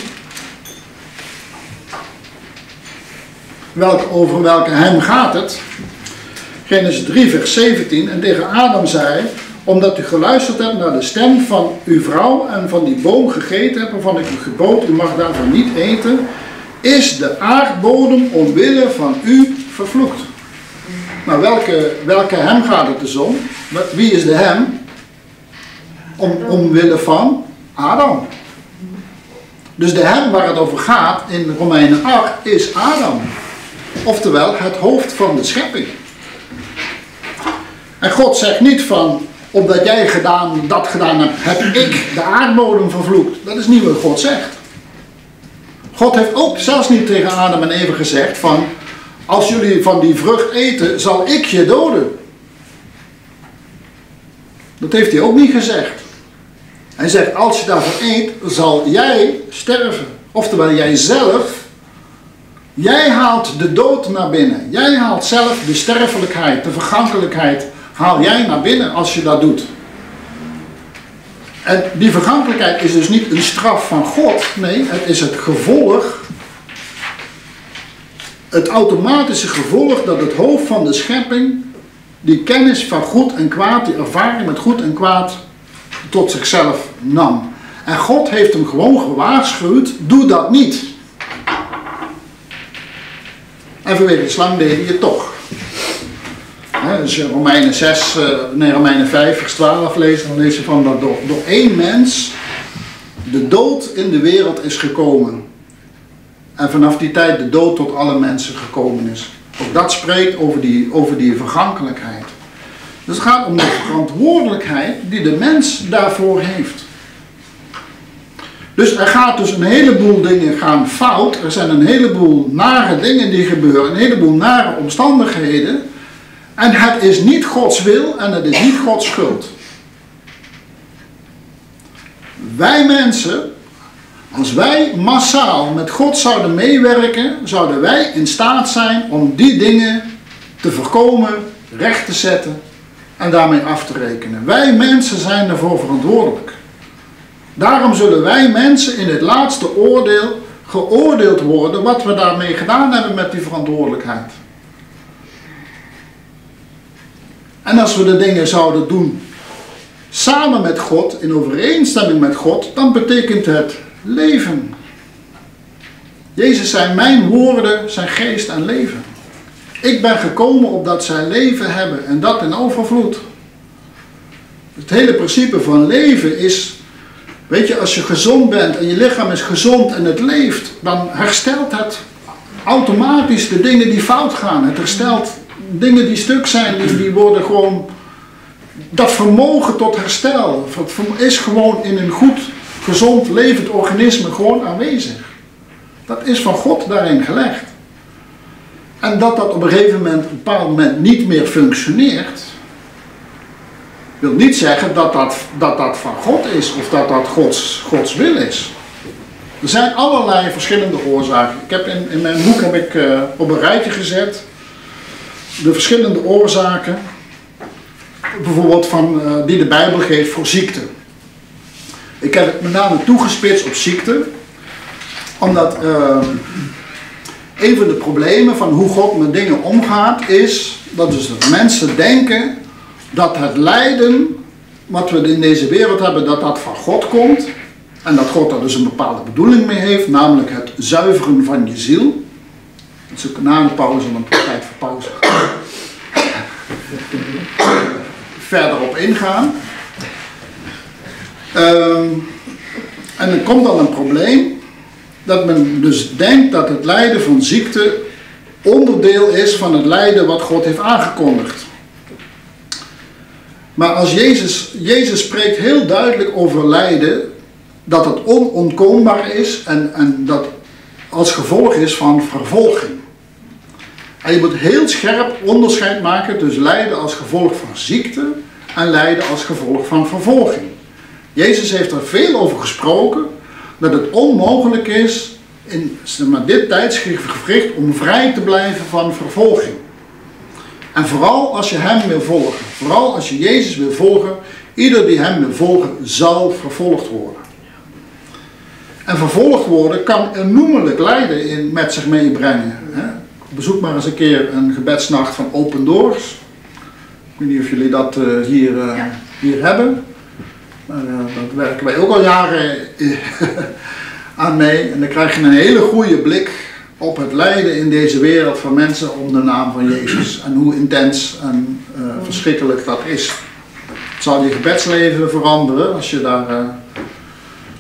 Over welke hem gaat het? Genesis 3 vers 17, en tegen Adam zei: omdat u geluisterd hebt naar de stem van uw vrouw en van die boom gegeten hebt waarvan ik u gebood, u mag daarvan niet eten, is de aardbodem omwille van u vervloekt. Nou, welke hem gaat het dus om? Wie is de hem? Omwille van Adam. Dus de hem waar het over gaat in Romeinen 8 is Adam. Oftewel het hoofd van de schepping. En God zegt niet van, omdat jij dat gedaan hebt, heb ik de aardbodem vervloekt. Dat is niet wat God zegt. God heeft ook zelfs niet tegen Adam en Eva gezegd van, als jullie van die vrucht eten, zal ik je doden. Dat heeft hij ook niet gezegd. Hij zegt, als je daarvan eet, zal jij sterven. Oftewel, jij haalt de dood naar binnen. Jij haalt zelf de sterfelijkheid, de vergankelijkheid, haal jij naar binnen als je dat doet. En die vergankelijkheid is dus niet een straf van God. Nee, het is het gevolg. Het automatische gevolg dat het hoofd van de schepping die kennis van goed en kwaad, die ervaring met goed en kwaad tot zichzelf nam. En God heeft hem gewoon gewaarschuwd, doe dat niet. En vanwege de slang deed hij het toch. Als je Romeinen 5 vers 12 leest, dan lees je van dat door één mens de dood in de wereld is gekomen. En vanaf die tijd de dood tot alle mensen gekomen is. Ook dat spreekt over die vergankelijkheid. Dus het gaat om de verantwoordelijkheid die de mens daarvoor heeft. Dus er gaat dus een heleboel dingen gaan fout. Er zijn een heleboel nare dingen die gebeuren. Een heleboel nare omstandigheden. En het is niet Gods wil en het is niet Gods schuld. Wij mensen, als wij massaal met God zouden meewerken, zouden wij in staat zijn om die dingen te voorkomen, recht te zetten en daarmee af te rekenen. Wij mensen zijn daarvoor verantwoordelijk. Daarom zullen wij mensen in het laatste oordeel geoordeeld worden wat we daarmee gedaan hebben met die verantwoordelijkheid. En als we de dingen zouden doen samen met God, in overeenstemming met God, dan betekent het leven. Jezus zei, mijn woorden zijn geest en leven. Ik ben gekomen opdat zij leven hebben en dat in overvloed. Het hele principe van leven is, weet je, als je gezond bent en je lichaam is gezond en het leeft, dan herstelt het automatisch de dingen die fout gaan. Het herstelt dingen die stuk zijn, die worden gewoon... Dat vermogen tot herstel is gewoon in een goed, gezond, levend organisme gewoon aanwezig. Dat is van God daarin gelegd. En dat dat op een gegeven moment, niet meer functioneert, wil niet zeggen dat van God is of dat Gods wil is. Er zijn allerlei verschillende oorzaken. Ik heb in mijn boek heb ik op een rijtje gezet de verschillende oorzaken, bijvoorbeeld die de Bijbel geeft voor ziekte. Ik heb het met name toegespitst op ziekte, omdat een van de problemen van hoe God met dingen omgaat is dat dus dat mensen denken dat het lijden wat we in deze wereld hebben, dat dat van God komt en dat God daar dus een bepaalde bedoeling mee heeft, namelijk het zuiveren van je ziel. Dat is ook na een pauze, want het is tijd voor pauze. Verder op ingaan. En dan komt dan een probleem dat men dus denkt dat het lijden van ziekte onderdeel is van het lijden wat God heeft aangekondigd. Maar als Jezus spreekt heel duidelijk over lijden, dat het onontkoombaar is en dat als gevolg is van vervolging. En je moet heel scherp onderscheid maken tussen lijden als gevolg van ziekte en lijden als gevolg van vervolging. Jezus heeft er veel over gesproken dat het onmogelijk is in dit tijdsgewricht om vrij te blijven van vervolging. En vooral als je hem wil volgen, vooral als je Jezus wil volgen, ieder die hem wil volgen zal vervolgd worden. En vervolgd worden kan noemelijk lijden met zich meebrengen. Bezoek maar eens een keer een gebedsnacht van Open Doors. Ik weet niet of jullie dat hier hebben. Daar werken wij ook al jaren aan mee. En dan krijg je een hele goede blik op het lijden in deze wereld van mensen om de naam van Jezus. En hoe intens en verschrikkelijk dat is. Het zal je gebedsleven veranderen als je daar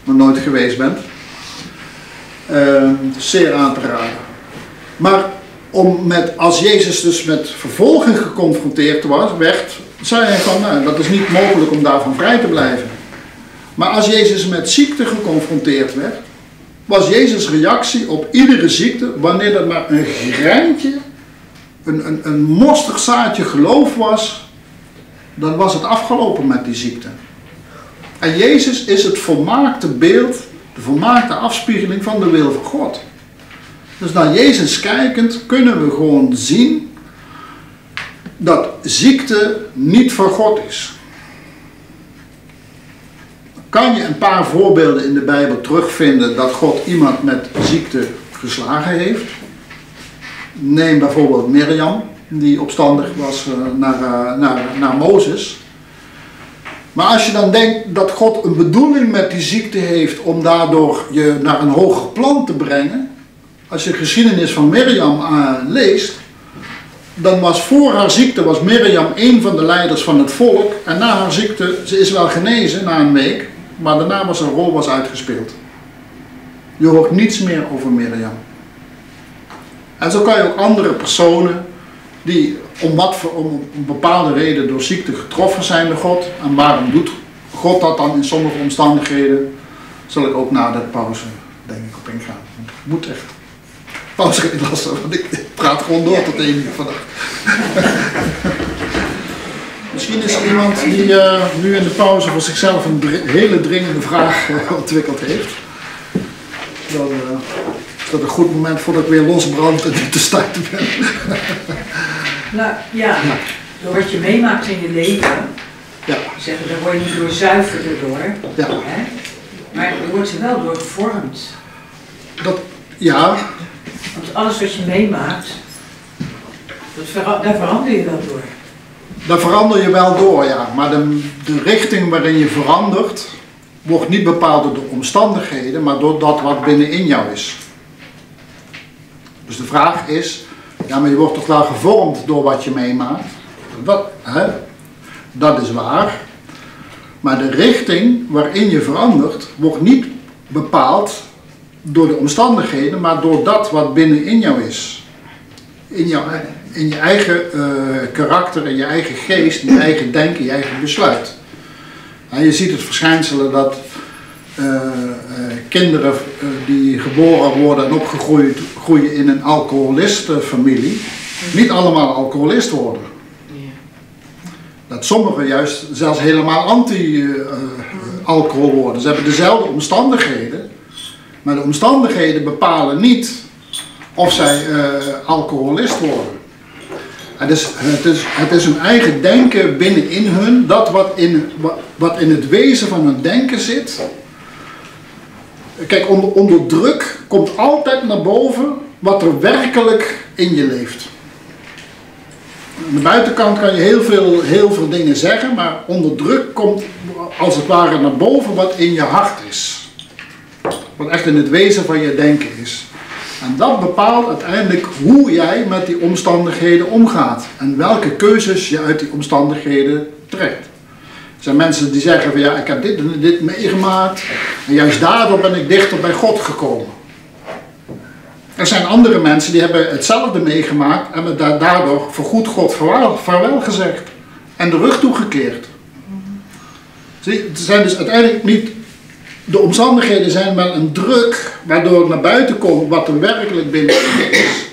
nog nooit geweest bent. Zeer aan te raden. Maar... als Jezus dus met vervolging geconfronteerd werd, zei hij van, nou, dat is niet mogelijk om daarvan vrij te blijven. Maar als Jezus met ziekte geconfronteerd werd, was Jezus' reactie op iedere ziekte, wanneer er maar een greintje, een mosterdzaadje geloof was, dan was het afgelopen met die ziekte. En Jezus is het volmaakte beeld, de volmaakte afspiegeling van de wil van God. Dus naar Jezus kijkend kunnen we gewoon zien dat ziekte niet van God is. Kan je een paar voorbeelden in de Bijbel terugvinden dat God iemand met ziekte geslagen heeft? Neem bijvoorbeeld Mirjam, die opstandig was naar Mozes. Maar als je dan denkt dat God een bedoeling met die ziekte heeft om daardoor je naar een hoger plan te brengen, als je de geschiedenis van Mirjam leest, dan was voor haar ziekte Mirjam een van de leiders van het volk. En na haar ziekte, ze is wel genezen na een week, maar daarna was haar rol uitgespeeld. Je hoort niets meer over Mirjam. En zo kan je ook andere personen die om een bepaalde reden door ziekte getroffen zijn door God. En waarom doet God dat dan in sommige omstandigheden? Zal ik ook na de pauze denk ik op ingaan. Moet echt. Pauze geen last van, want ik praat gewoon door tot 1 uur vandaag. Misschien is er iemand die nu in de pauze voor zichzelf een hele dringende vraag ontwikkeld heeft. Dan is dat een goed moment voordat ik weer losbrand en te starten ben. Nou ja, door wat je meemaakt in je leven, ja. Zeggen, daar word je niet door zuiverder door, ja. Hè? Maar er wordt er wel door gevormd. Dat, ja. Want alles wat je meemaakt, daar verander je wel door. Daar verander je wel door, ja. Maar de richting waarin je verandert, wordt niet bepaald door de omstandigheden, maar door dat wat binnenin jou is. Dus de vraag is, ja, maar je wordt toch wel gevormd door wat je meemaakt? Dat is waar. Maar de richting waarin je verandert, wordt niet bepaald door de omstandigheden, maar door dat wat binnenin jou is. in je eigen karakter, in je eigen geest, in je eigen denken, je eigen besluit. Nou, je ziet het verschijnselen dat kinderen die geboren worden en opgegroeid groeien in een alcoholistenfamilie, niet allemaal alcoholist worden. Dat sommigen juist zelfs helemaal anti-alcohol worden. Ze hebben dezelfde omstandigheden, maar de omstandigheden bepalen niet of zij alcoholist worden. Het is hun eigen denken binnenin hun, dat wat in het wezen van hun denken zit. Kijk, onder druk komt altijd naar boven wat er werkelijk in je leeft. Aan de buitenkant kan je heel veel dingen zeggen, maar onder druk komt als het ware naar boven wat in je hart is. Wat echt in het wezen van je denken is. En dat bepaalt uiteindelijk hoe jij met die omstandigheden omgaat. En welke keuzes je uit die omstandigheden trekt. Er zijn mensen die zeggen van ja, ik heb dit en dit meegemaakt. En juist daardoor ben ik dichter bij God gekomen. Er zijn andere mensen die hebben hetzelfde meegemaakt en hebben daardoor voorgoed God vaarwel gezegd. En de rug toegekeerd. Zie, het zijn dus uiteindelijk niet... De omstandigheden zijn wel een druk waardoor naar buiten komt wat er werkelijk binnen is.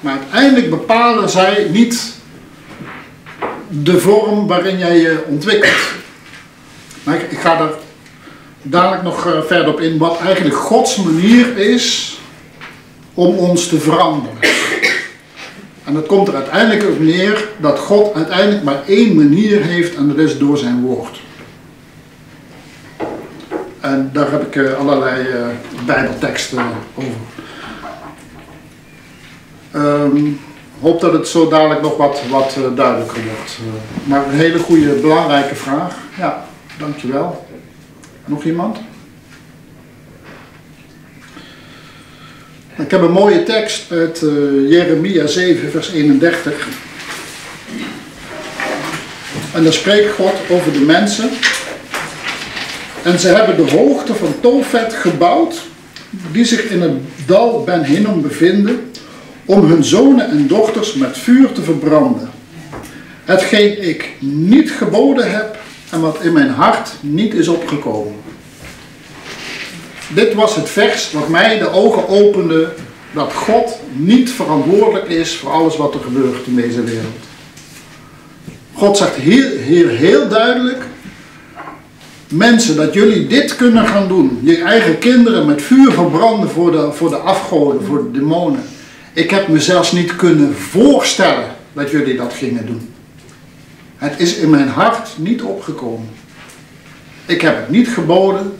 Maar uiteindelijk bepalen zij niet de vorm waarin jij je ontwikkelt. Maar ik ga er dadelijk nog verder op in wat eigenlijk Gods manier is om ons te veranderen. En dat komt er uiteindelijk op neer dat God uiteindelijk maar één manier heeft en dat is door zijn woord. En daar heb ik allerlei bijbelteksten over. Hoop dat het zo dadelijk nog wat duidelijker wordt. Maar een hele goede, belangrijke vraag. Ja, dankjewel. Nog iemand? Ik heb een mooie tekst uit Jeremia 7 vers 31. En daar spreekt God over de mensen... En ze hebben de hoogte van Tofet gebouwd, die zich in het dal Ben Hinnom bevinden, om hun zonen en dochters met vuur te verbranden. Hetgeen ik niet geboden heb en wat in mijn hart niet is opgekomen. Dit was het vers wat mij de ogen opende, dat God niet verantwoordelijk is voor alles wat er gebeurt in deze wereld. God zegt hier heel duidelijk... Mensen, dat jullie dit kunnen gaan doen. Je eigen kinderen met vuur verbranden voor de afgoden, voor de demonen. Ik heb me zelfs niet kunnen voorstellen dat jullie dat gingen doen. Het is in mijn hart niet opgekomen. Ik heb het niet geboden.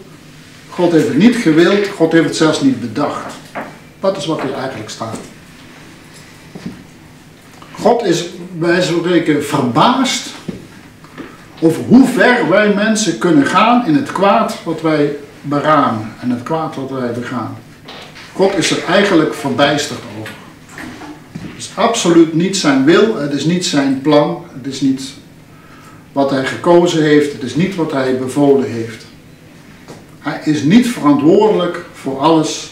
God heeft het niet gewild. God heeft het zelfs niet bedacht. Dat is wat hier eigenlijk staat. God is bij wijze van spreken verbaasd. Of hoe ver wij mensen kunnen gaan in het kwaad wat wij beramen. En het kwaad wat wij begaan. God is er eigenlijk verbijsterd over. Het is absoluut niet zijn wil. Het is niet zijn plan. Het is niet wat hij gekozen heeft. Het is niet wat hij bevolen heeft. Hij is niet verantwoordelijk voor alles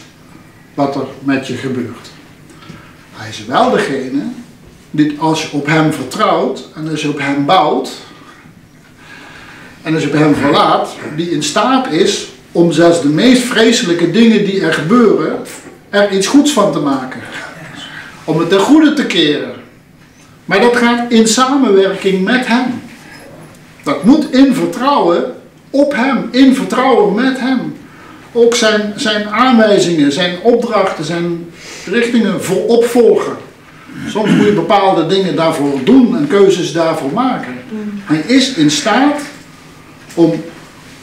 wat er met je gebeurt. Hij is wel degene die als je op hem vertrouwt en als je op hem bouwt... En als je op hem verlaat, die in staat is om zelfs de meest vreselijke dingen die er gebeuren, er iets goeds van te maken. Om het ten goede te keren. Maar dat gaat in samenwerking met hem. Dat moet in vertrouwen op hem, in vertrouwen met hem. Ook zijn aanwijzingen, zijn opdrachten, zijn richtingen voor opvolgen. Soms moet je bepaalde dingen daarvoor doen en keuzes daarvoor maken. Hij is in staat... om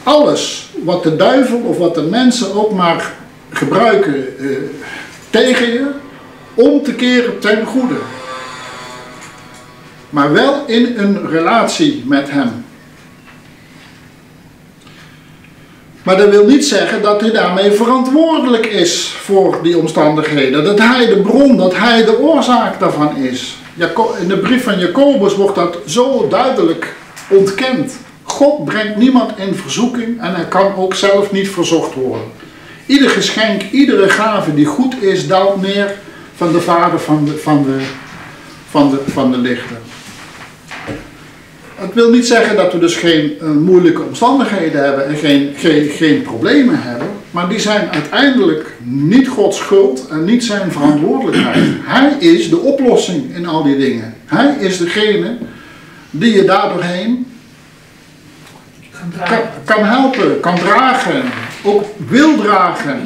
alles wat de duivel of wat de mensen ook maar gebruiken tegen je, om te keren ten goede. Maar wel in een relatie met hem. Maar dat wil niet zeggen dat hij daarmee verantwoordelijk is voor die omstandigheden. Dat hij de bron, dat hij de oorzaak daarvan is. In de brief van Jacobus wordt dat zo duidelijk ontkend. God brengt niemand in verzoeking en hij kan ook zelf niet verzocht worden. Ieder geschenk, iedere gave die goed is, daalt neer van de Vader van de, van de, van de lichten. Het wil niet zeggen dat we dus geen moeilijke omstandigheden hebben en geen problemen hebben. Maar die zijn uiteindelijk niet Gods schuld en niet zijn verantwoordelijkheid. Hij is de oplossing in al die dingen. Hij is degene die je daardoorheen kan helpen, kan dragen, ook wil dragen.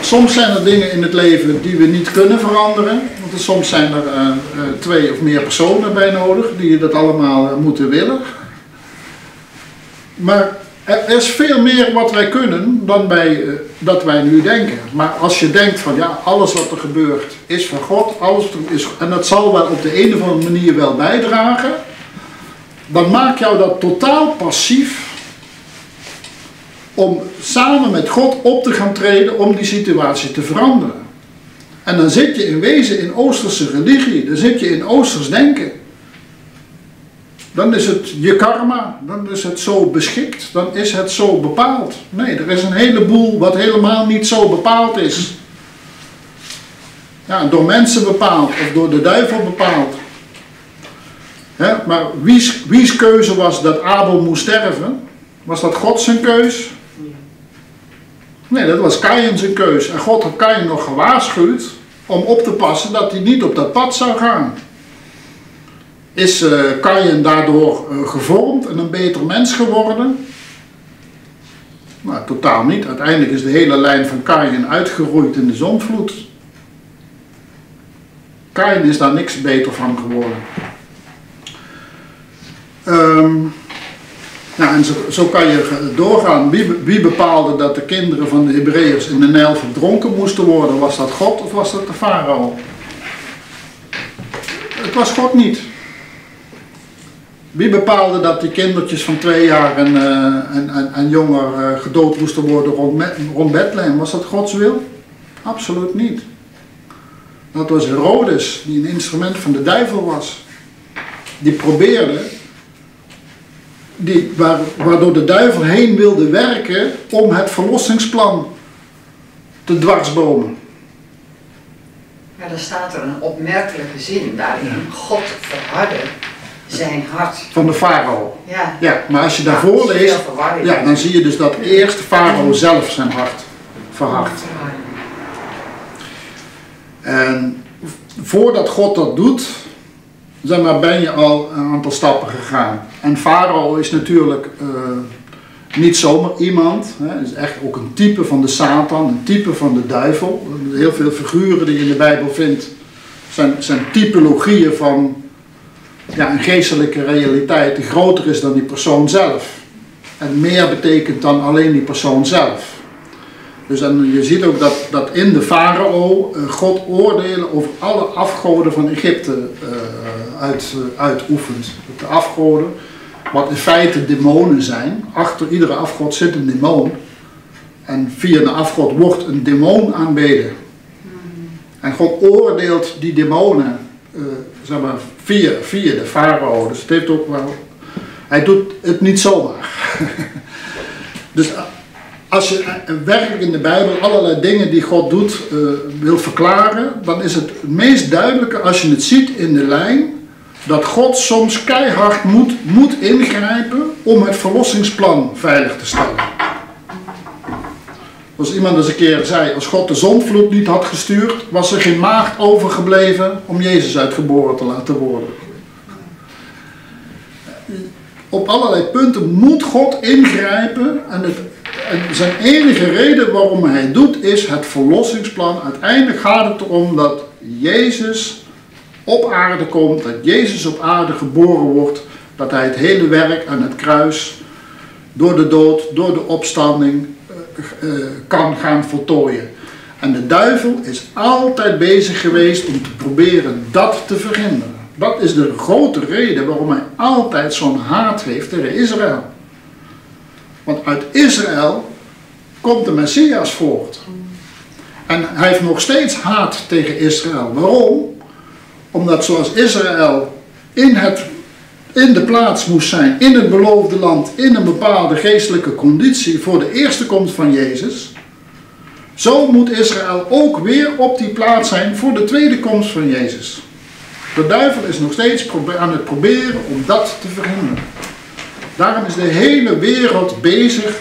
Soms zijn er dingen in het leven die we niet kunnen veranderen. Want soms zijn er 2 of meer personen bij nodig die dat allemaal moeten willen. Maar er is veel meer wat wij kunnen dan dat wij nu denken. Maar als je denkt van ja, alles wat er gebeurt is van God, en dat zal wel op de een of andere manier wel bijdragen, dan maakt jou dat totaal passief om samen met God op te gaan treden om die situatie te veranderen. En dan zit je in wezen in Oosterse religie, dan zit je in Oosters denken. Dan is het je karma, dan is het zo beschikt, dan is het zo bepaald. Nee, er is een heleboel wat helemaal niet zo bepaald is. Ja, door mensen bepaald of door de duivel bepaald. Ja, maar wie's keuze was dat Abel moest sterven? Was dat God zijn keus? Nee, dat was Kaïn zijn keus. En God had Kaïn nog gewaarschuwd om op te passen dat hij niet op dat pad zou gaan. Is Kaïn daardoor gevormd en een beter mens geworden? Nou, totaal niet. Uiteindelijk is de hele lijn van Kaïn uitgeroeid in de zondvloed. Kaïn is daar niks beter van geworden. Nou, en zo kan je doorgaan. Wie bepaalde dat de kinderen van de Hebreeërs in de Nijl verdronken moesten worden? Was dat God of was dat de farao? Het was God niet. Wie bepaalde dat die kindertjes van 2 jaar en jonger gedood moesten worden rond Bethlehem? Was dat Gods wil? Absoluut niet. Dat was Herodes, die een instrument van de duivel was. Die probeerde, waardoor de duivel heen wilde werken om het verlossingsplan te dwarsbomen. Ja, dan staat er een opmerkelijke zin daarin. Ja. God verhardde zijn hart. Van de farao. Ja. Ja, maar als je daarvoor leest, ja, dan zie je dus dat eerst farao zelf zijn hart verhardt. En voordat God dat doet, zeg maar, ben je al een aantal stappen gegaan. En farao is natuurlijk niet zomaar iemand. Hij is echt ook een type van de Satan, een type van de duivel. Heel veel figuren die je in de Bijbel vindt zijn typologieën van een geestelijke realiteit die groter is dan die persoon zelf. En meer betekent dan alleen die persoon zelf. Dus en je ziet ook dat in de farao God oordelen over alle afgoden van Egypte uitoefent. De afgoden, wat in feite demonen zijn. Achter iedere afgod zit een demon. En via een afgod wordt een demon aanbeden. En God oordeelt die demonen zeg maar, via de farao. Dus het heeft ook wel... Hij doet het niet zomaar. Dus... Als je werkelijk in de Bijbel allerlei dingen die God doet wil verklaren, dan is het meest duidelijke als je het ziet in de lijn dat God soms keihard moet ingrijpen om het verlossingsplan veilig te stellen. Als iemand eens een keer zei, als God de zondvloed niet had gestuurd, was er geen maagd overgebleven om Jezus uitgeboren te laten worden. Op allerlei punten moet God ingrijpen en het... En zijn enige reden waarom hij het doet is het verlossingsplan. Uiteindelijk gaat het erom dat Jezus op aarde komt, dat Jezus op aarde geboren wordt, dat hij het hele werk aan het kruis door de dood, door de opstanding kan gaan voltooien. En de duivel is altijd bezig geweest om te proberen dat te verhinderen. Dat is de grote reden waarom hij altijd zo'n haat heeft tegen Israël. Want uit Israël komt de Messias voort. En hij heeft nog steeds haat tegen Israël. Waarom? Omdat zoals Israël in de plaats moest zijn, in het beloofde land, in een bepaalde geestelijke conditie voor de eerste komst van Jezus, Zo moet Israël ook weer op die plaats zijn voor de tweede komst van Jezus. De duivel is nog steeds aan het proberen om dat te verhinderen. Daarom is de hele wereld bezig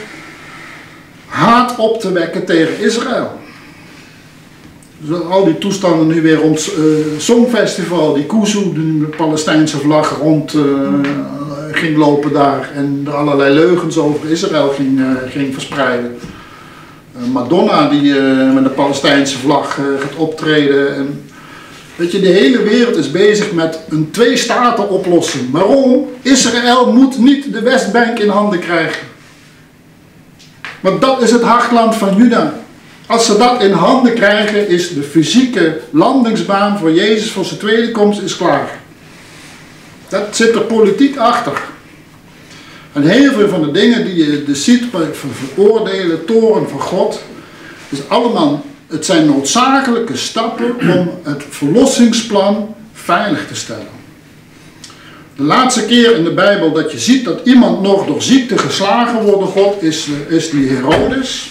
haat op te wekken tegen Israël. Al die toestanden nu weer rond Songfestival, die Kuzu, de Palestijnse vlag rond ging lopen daar en er allerlei leugens over Israël ging verspreiden. Madonna die met de Palestijnse vlag gaat optreden. En, weet je, de hele wereld is bezig met een twee-staten oplossing. Waarom? Israël moet niet de Westbank in handen krijgen. Want dat is het hartland van Juda. Als ze dat in handen krijgen, is de fysieke landingsbaan voor Jezus voor zijn tweede komst is klaar. Dat zit er politiek achter. En heel veel van de dingen die je dus ziet, van veroordelen, toren van God, is allemaal, het zijn noodzakelijke stappen om het verlossingsplan veilig te stellen. De laatste keer in de Bijbel dat je ziet dat iemand nog door ziekte geslagen wordt door God, is die Herodes.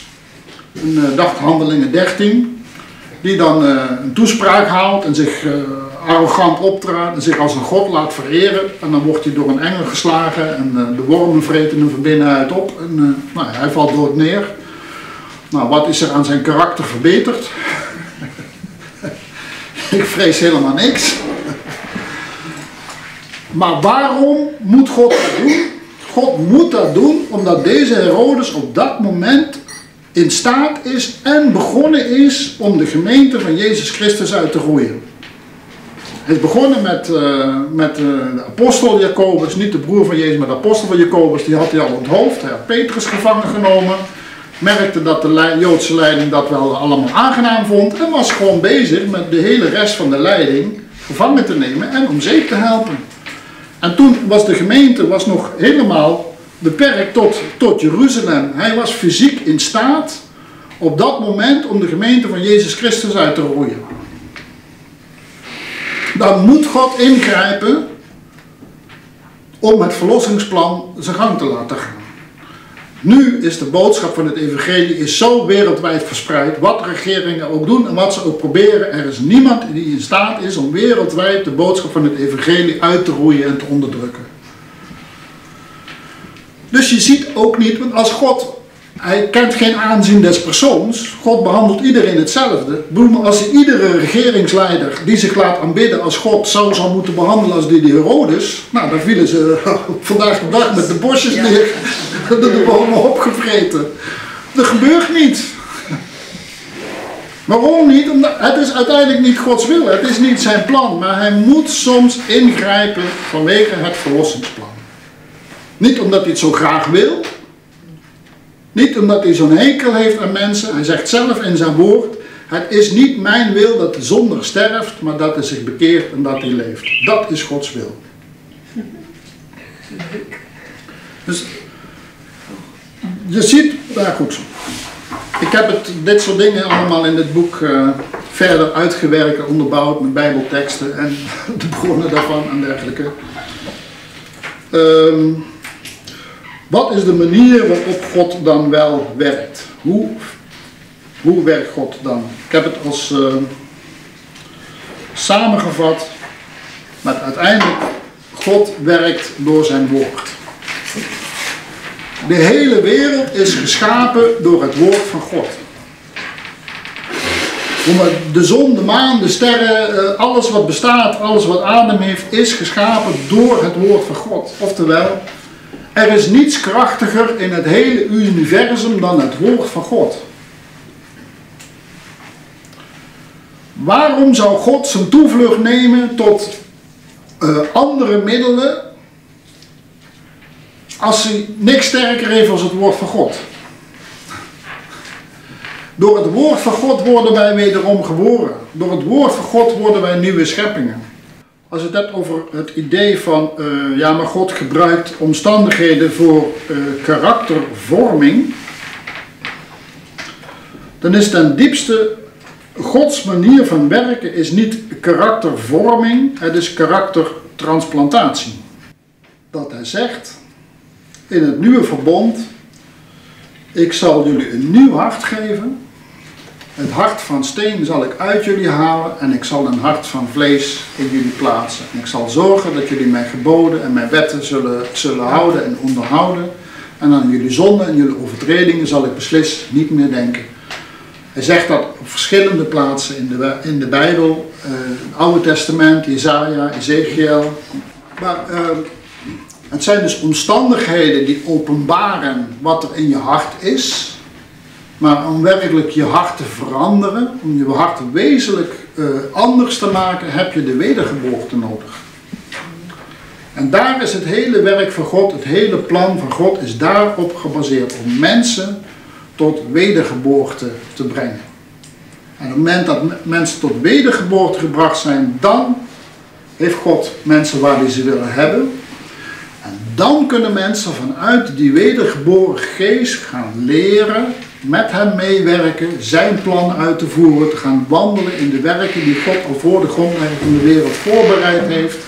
Ik dacht Handelingen 13, die dan een toespraak haalt en zich arrogant optraadt en zich als een god laat vereren. En dan wordt hij door een engel geslagen en de wormen vreten hem van binnenuit op en hij valt dood neer. Nou, wat is er aan zijn karakter verbeterd? Ik vrees helemaal niks. Maar waarom moet God dat doen? God moet dat doen omdat deze Herodes op dat moment in staat is en begonnen is om de gemeente van Jezus Christus uit te roeien. Hij is begonnen met de apostel Jacobus, niet de broer van Jezus, maar de apostel van Jacobus. Die had hij al onthoofd, hij had Petrus gevangen genomen. Merkte dat de Joodse leiding dat wel allemaal aangenaam vond. En was gewoon bezig met de hele rest van de leiding gevangen te nemen en om zeep te helpen. En toen was de gemeente nog helemaal beperkt tot Jeruzalem. Hij was fysiek in staat op dat moment om de gemeente van Jezus Christus uit te roeien. Dan moet God ingrijpen om het verlossingsplan zijn gang te laten gaan. Nu is de boodschap van het evangelie zo wereldwijd verspreid, wat regeringen ook doen en wat ze ook proberen. Er is niemand die in staat is om wereldwijd de boodschap van het evangelie uit te roeien en te onderdrukken. Dus je ziet ook niet, want als God, hij kent geen aanzien des persoons, God behandelt iedereen hetzelfde. Als hij iedere regeringsleider die zich laat aanbidden als God zo zou moeten behandelen als die Herodes, nou dan vielen ze vandaag de dag met de bosjes neer, ja. De bomen opgevreten. Dat gebeurt niet. Waarom niet? Omdat het is uiteindelijk niet Gods wil, het is niet zijn plan, maar hij moet soms ingrijpen vanwege het verlossingsplan. Niet omdat hij het zo graag wil. Niet omdat hij zo'n hekel heeft aan mensen. Hij zegt zelf in zijn woord: het is niet mijn wil dat de zondaar sterft, maar dat hij zich bekeert en dat hij leeft. Dat is Gods wil. Dus je ziet, nou goed. Ik heb dit soort dingen allemaal in dit boek verder uitgewerkt, onderbouwd met bijbelteksten en de bronnen daarvan en dergelijke. Wat is de manier waarop God dan wel werkt? Hoe werkt God dan? Ik heb het als samengevat, maar uiteindelijk God werkt door zijn woord. De hele wereld is geschapen door het woord van God. De zon, de maan, de sterren, alles wat bestaat, alles wat adem heeft, is geschapen door het woord van God. Oftewel, er is niets krachtiger in het hele universum dan het woord van God. Waarom zou God zijn toevlucht nemen tot andere middelen als hij niks sterker heeft als het woord van God? Door het woord van God worden wij wederom geboren. Door het woord van God worden wij nieuwe scheppingen. Als je het hebt over het idee van, ja maar God gebruikt omstandigheden voor karaktervorming. Dan is ten diepste, Gods manier van werken is niet karaktervorming, het is karaktertransplantatie. Dat hij zegt, in het nieuwe verbond, ik zal jullie een nieuw hart geven Het hart van steen zal ik uit jullie halen en ik zal een hart van vlees in jullie plaatsen. En ik zal zorgen dat jullie mijn geboden en mijn wetten zullen houden en onderhouden. En aan jullie zonden en jullie overtredingen zal ik beslist niet meer denken. Hij zegt dat op verschillende plaatsen in de Bijbel. Het Oude Testament, Jesaja, Ezechiël. Maar het zijn dus omstandigheden die openbaren wat er in je hart is. Maar om werkelijk je hart te veranderen, om je hart wezenlijk anders te maken, heb je de wedergeboorte nodig. En daar is het hele werk van God, het hele plan van God is daarop gebaseerd. Om mensen tot wedergeboorte te brengen. En op het moment dat mensen tot wedergeboorte gebracht zijn, dan heeft God mensen waar die ze willen hebben. En dan kunnen mensen vanuit die wedergeboren geest gaan leren, met hem meewerken, zijn plan uit te voeren, te gaan wandelen in de werken die God al voor de grondlegging van de wereld voorbereid heeft,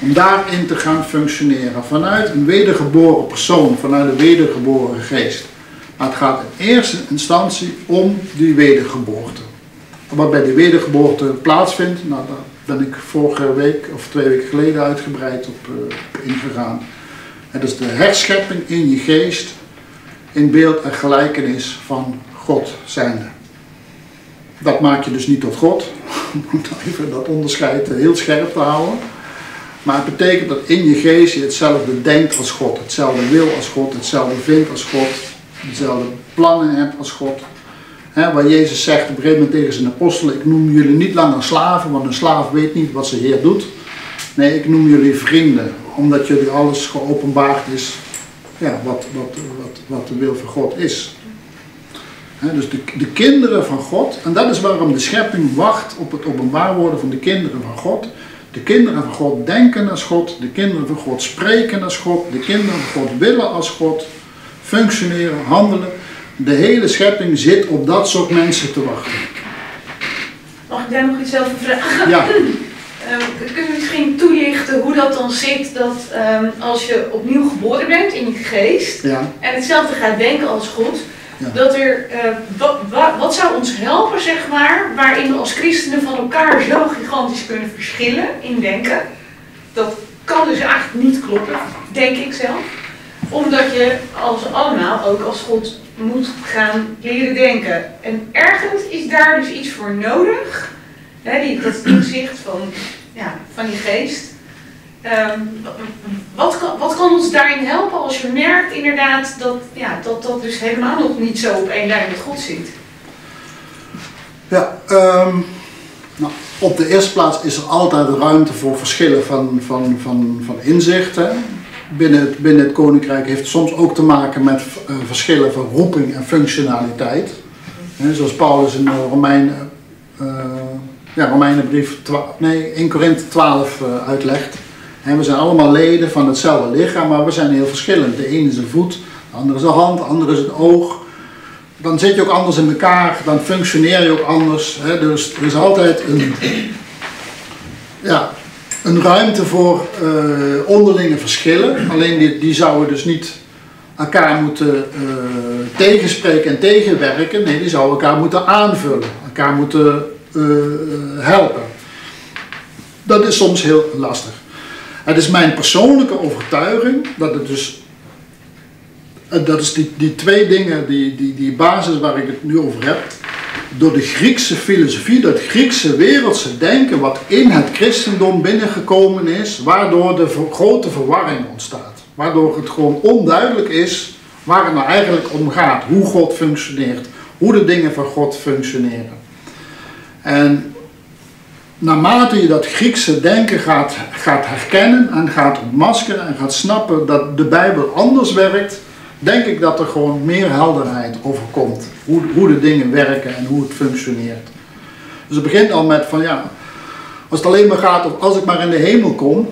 om daarin te gaan functioneren. Vanuit een wedergeboren persoon, vanuit een wedergeboren geest. Maar het gaat in eerste instantie om die wedergeboorte. Wat bij de wedergeboorte plaatsvindt, nou, daar ben ik vorige week of 2 weken geleden uitgebreid op ingegaan. En dat is de herschepping in je geest, in beeld en gelijkenis van God zijnde. Dat maak je dus niet tot God, moet even dat onderscheid heel scherp te houden. Maar het betekent dat in je geest je hetzelfde denkt als God, hetzelfde wil als God, hetzelfde vindt als God, hetzelfde plannen hebt als God. He, waar Jezus zegt op een gegeven moment tegen zijn apostelen, ik noem jullie niet langer slaven, want een slaaf weet niet wat zijn heer doet. Nee, ik noem jullie vrienden, omdat jullie alles geopenbaard is. Ja, wat de wil van God is. He, dus de kinderen van God, en dat is waarom de schepping wacht op het openbaar worden van de kinderen van God. De kinderen van God denken als God, de kinderen van God spreken als God, de kinderen van God willen als God, functioneren, handelen. De hele schepping zit op dat soort mensen te wachten. Mag ik daar nog iets over vragen? Ja. Kun je misschien toelichten hoe dat dan zit, dat als je opnieuw geboren bent in je geest, ja, en hetzelfde gaat denken als God, ja, dat er, wat zou ons helpen, zeg maar, waarin we als christenen van elkaar zo gigantisch kunnen verschillen in denken, dat kan dus eigenlijk niet kloppen, denk ik zelf, omdat je als allemaal ook als God moet gaan leren denken. En ergens is daar dus iets voor nodig. Dat inzicht van die geest. Wat kan ons daarin helpen als je merkt inderdaad dat dus helemaal nog niet zo op één lijn met God zit? Ja, nou, op de eerste plaats is er altijd ruimte voor verschillen van inzichten. Binnen het koninkrijk heeft het soms ook te maken met verschillen van roeping en functionaliteit. Zoals Paulus in de Romeinenbrief 1 Korinthe 12 uitlegt. En we zijn allemaal leden van hetzelfde lichaam, maar we zijn heel verschillend. De ene is een voet, de andere is een hand, de andere is een oog. Dan zit je ook anders in elkaar, dan functioneer je ook anders. Hè? Dus er is altijd een ruimte voor onderlinge verschillen. Alleen die zouden dus niet elkaar moeten tegenspreken en tegenwerken. Nee, die zouden elkaar moeten aanvullen, elkaar moeten helpen. Dat is soms heel lastig. Het is mijn persoonlijke overtuiging dat het dus, dat is die twee dingen, die basis waar ik het nu over heb, door de Griekse filosofie, dat Griekse wereldse denken wat in het christendom binnengekomen is, waardoor de grote verwarring ontstaat. Waardoor het gewoon onduidelijk is waar het nou eigenlijk om gaat, hoe God functioneert, hoe de dingen van God functioneren. En naarmate je dat Griekse denken gaat herkennen en gaat ontmaskeren en gaat snappen dat de Bijbel anders werkt, denk ik dat er gewoon meer helderheid over komt. Hoe de dingen werken en hoe het functioneert. Dus het begint al met van ja, als het alleen maar gaat of als ik maar in de hemel kom,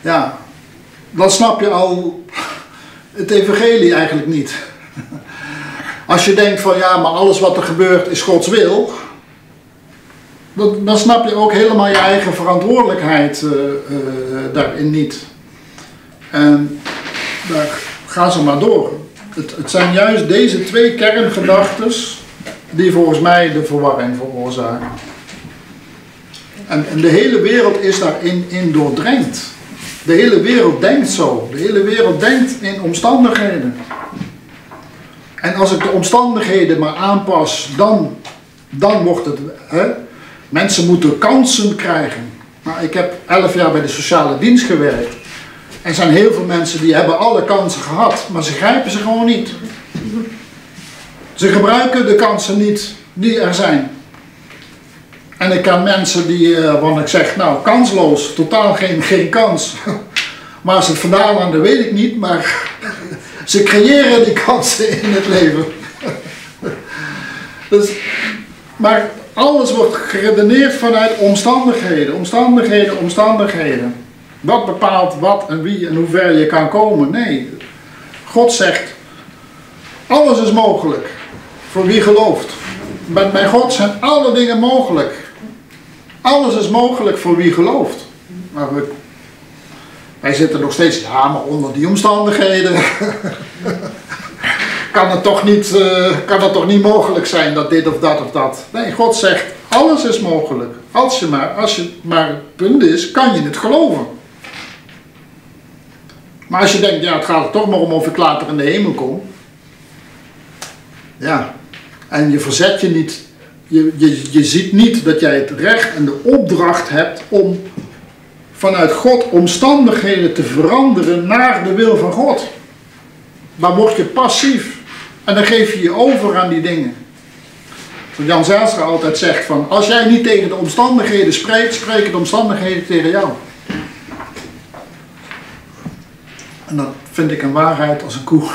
ja, dan snap je al het evangelie eigenlijk niet. Als je denkt van ja, maar alles wat er gebeurt is Gods wil, dan snap je ook helemaal je eigen verantwoordelijkheid daarin niet. En daar gaan ze maar door. Het zijn juist deze twee kerngedachten die volgens mij de verwarring veroorzaken. En de hele wereld is daarin doordrenkt. De hele wereld denkt zo. De hele wereld denkt in omstandigheden. En als ik de omstandigheden maar aanpas, dan wordt het... Hè? Mensen moeten kansen krijgen. Nou, ik heb 11 jaar bij de sociale dienst gewerkt. Er zijn heel veel mensen die hebben alle kansen gehad, maar ze grijpen ze gewoon niet. Ze gebruiken de kansen niet die er zijn. En ik ken mensen die, want ik zeg nou kansloos, totaal geen kans. Maar ze vandaan aan, dat weet ik niet, maar ze creëren die kansen in het leven. Dus, maar alles wordt geredeneerd vanuit omstandigheden, omstandigheden, omstandigheden. Wat bepaalt wat en wie en hoe ver je kan komen? Nee, God zegt, alles is mogelijk voor wie gelooft. Bij God zijn alle dingen mogelijk. Alles is mogelijk voor wie gelooft. Maar wij zitten nog steeds, ja, maar onder die omstandigheden kan het toch niet mogelijk zijn dat dit of dat of dat. Nee, God zegt, alles is mogelijk. Als je maar het punt is, kan je het geloven. Maar als je denkt, ja, het gaat er toch maar om of ik later in de hemel kom. Ja, en je verzet je niet. Je ziet niet dat jij het recht en de opdracht hebt om vanuit God omstandigheden te veranderen naar de wil van God. Dan word je passief. En dan geef je je over aan die dingen. Zoals Jan Zijlstra altijd zegt van, als jij niet tegen de omstandigheden spreekt, spreken de omstandigheden tegen jou. En dat vind ik een waarheid als een koe.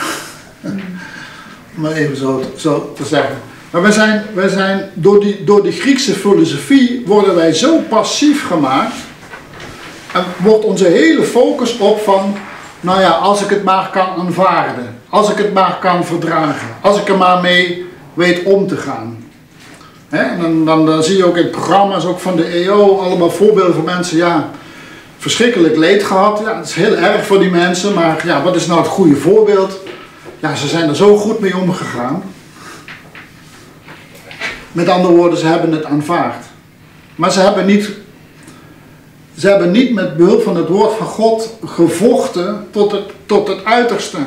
Om het even zo te zeggen. Maar wij zijn door die Griekse filosofie worden wij zo passief gemaakt. En wordt onze hele focus op van, nou ja, als ik het maar kan aanvaarden. Als ik het maar kan verdragen. Als ik er maar mee weet om te gaan. He, en dan zie je ook in programma's ook van de EO allemaal voorbeelden van mensen, ja, verschrikkelijk leed gehad. Ja, dat is heel erg voor die mensen, maar ja, wat is nou het goede voorbeeld? Ja, ze zijn er zo goed mee omgegaan. Met andere woorden, ze hebben het aanvaard. Maar ze hebben niet met behulp van het woord van God gevochten tot het uiterste.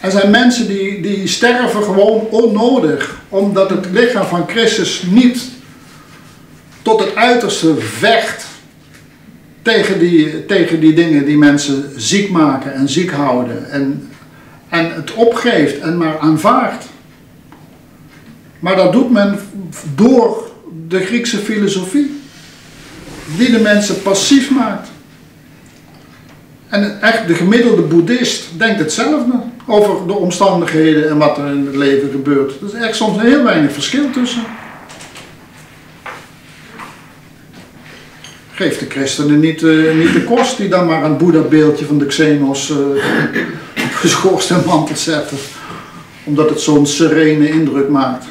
Er zijn mensen die sterven gewoon onnodig, omdat het lichaam van Christus niet tot het uiterste vecht tegen die dingen die mensen ziek maken en ziek houden en het opgeeft en maar aanvaardt. Maar dat doet men door de Griekse filosofie, die de mensen passief maakt. En echt de gemiddelde boeddhist denkt hetzelfde over de omstandigheden en wat er in het leven gebeurt. Er is echt soms heel weinig verschil tussen. Geef de christenen niet de kost die dan maar een boeddha-beeldje van de Xenos op geschorst en mantel zetten. Omdat het zo'n serene indruk maakt.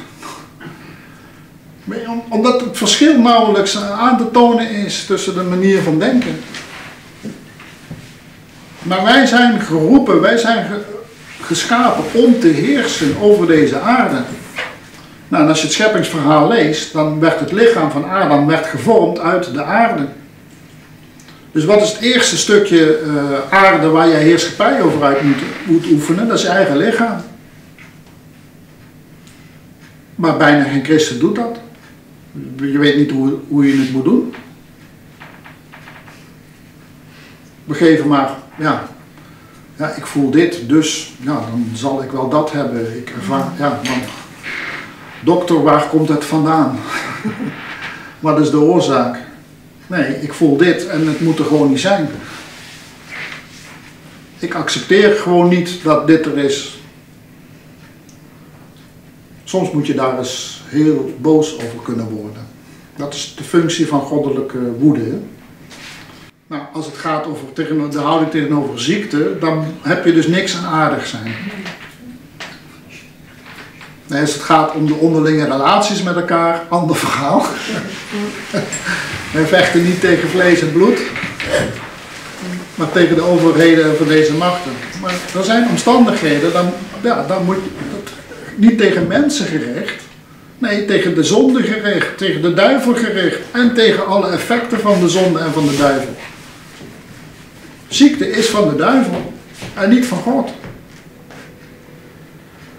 Omdat het verschil nauwelijks aan te tonen is tussen de manier van denken. Maar wij zijn geroepen, wij zijn geschapen om te heersen over deze aarde. Nou, en als je het scheppingsverhaal leest, dan werd het lichaam van Adam gevormd uit de aarde. Dus wat is het eerste stukje aarde waar jij heerschappij over uit moet oefenen? Dat is je eigen lichaam. Maar bijna geen christen doet dat. Je weet niet hoe je het moet doen. We geven maar, ja, ik voel dit, dus ja, dan zal ik wel dat hebben. Ik ervaar, ja, dan, dokter, waar komt het vandaan? Wat is de oorzaak? Nee, ik voel dit en het moet er gewoon niet zijn. Ik accepteer gewoon niet dat dit er is. Soms moet je daar eens heel boos over kunnen worden. Dat is de functie van goddelijke woede. Hè? Nou, als het gaat over de houding tegenover ziekte, dan heb je dus niks aan aardig zijn. Nee, als het gaat om de onderlinge relaties met elkaar, ander verhaal. Wij vechten niet tegen vlees en bloed, maar tegen de overheden van deze machten. Maar er zijn omstandigheden, dan, ja, dan moet je, niet tegen mensen gericht, nee, tegen de zonde gericht, tegen de duivel gericht en tegen alle effecten van de zonde en van de duivel. Ziekte is van de duivel en niet van God.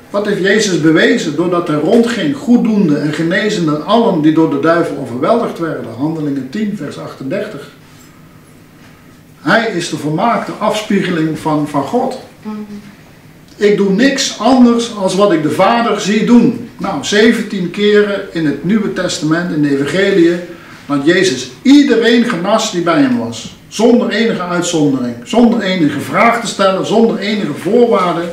Wat heeft Jezus bewezen? Doordat hij rondging, goeddoende en genezende allen die door de duivel overweldigd werden. Handelingen 10, vers 38. Hij is de volmaakte afspiegeling van God. Ik doe niks anders dan wat ik de Vader zie doen. Nou, 17 keren in het Nieuwe Testament, in de Evangelie, dat Jezus iedereen genas die bij hem was. Zonder enige uitzondering, zonder enige vraag te stellen, zonder enige voorwaarden.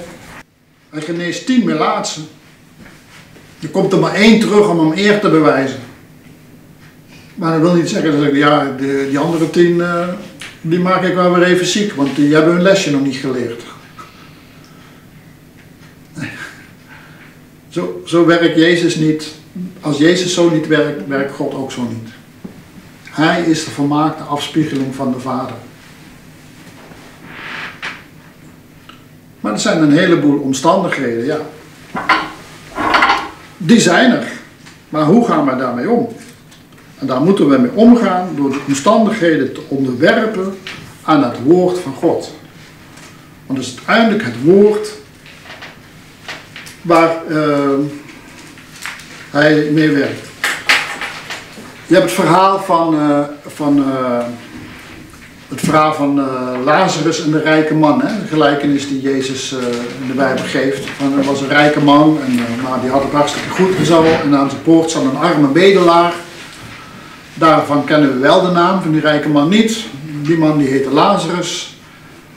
Hij geneest 10 melaatsen. Er komt er maar 1 terug om hem eer te bewijzen. Maar dat wil niet zeggen dat ik, ja, die andere 10, die maak ik wel weer even ziek, want die hebben hun lesje nog niet geleerd. Nee. Zo werkt Jezus niet. Als Jezus zo niet werkt, werkt God ook zo niet. Hij is de volmaakte afspiegeling van de Vader. Maar er zijn een heleboel omstandigheden, ja. Die zijn er. Maar hoe gaan we daarmee om? En daar moeten we mee omgaan door de omstandigheden te onderwerpen aan het woord van God. Want het is uiteindelijk het woord waar hij mee werkt. Je hebt het verhaal van Lazarus en de rijke man, hè? De gelijkenis die Jezus in de Bijbel geeft. Er was een rijke man en die had het hartstikke goed en zo. En aan zijn poort zat een arme bedelaar. Daarvan kennen we wel de naam, van die rijke man niet. Die man die heette Lazarus.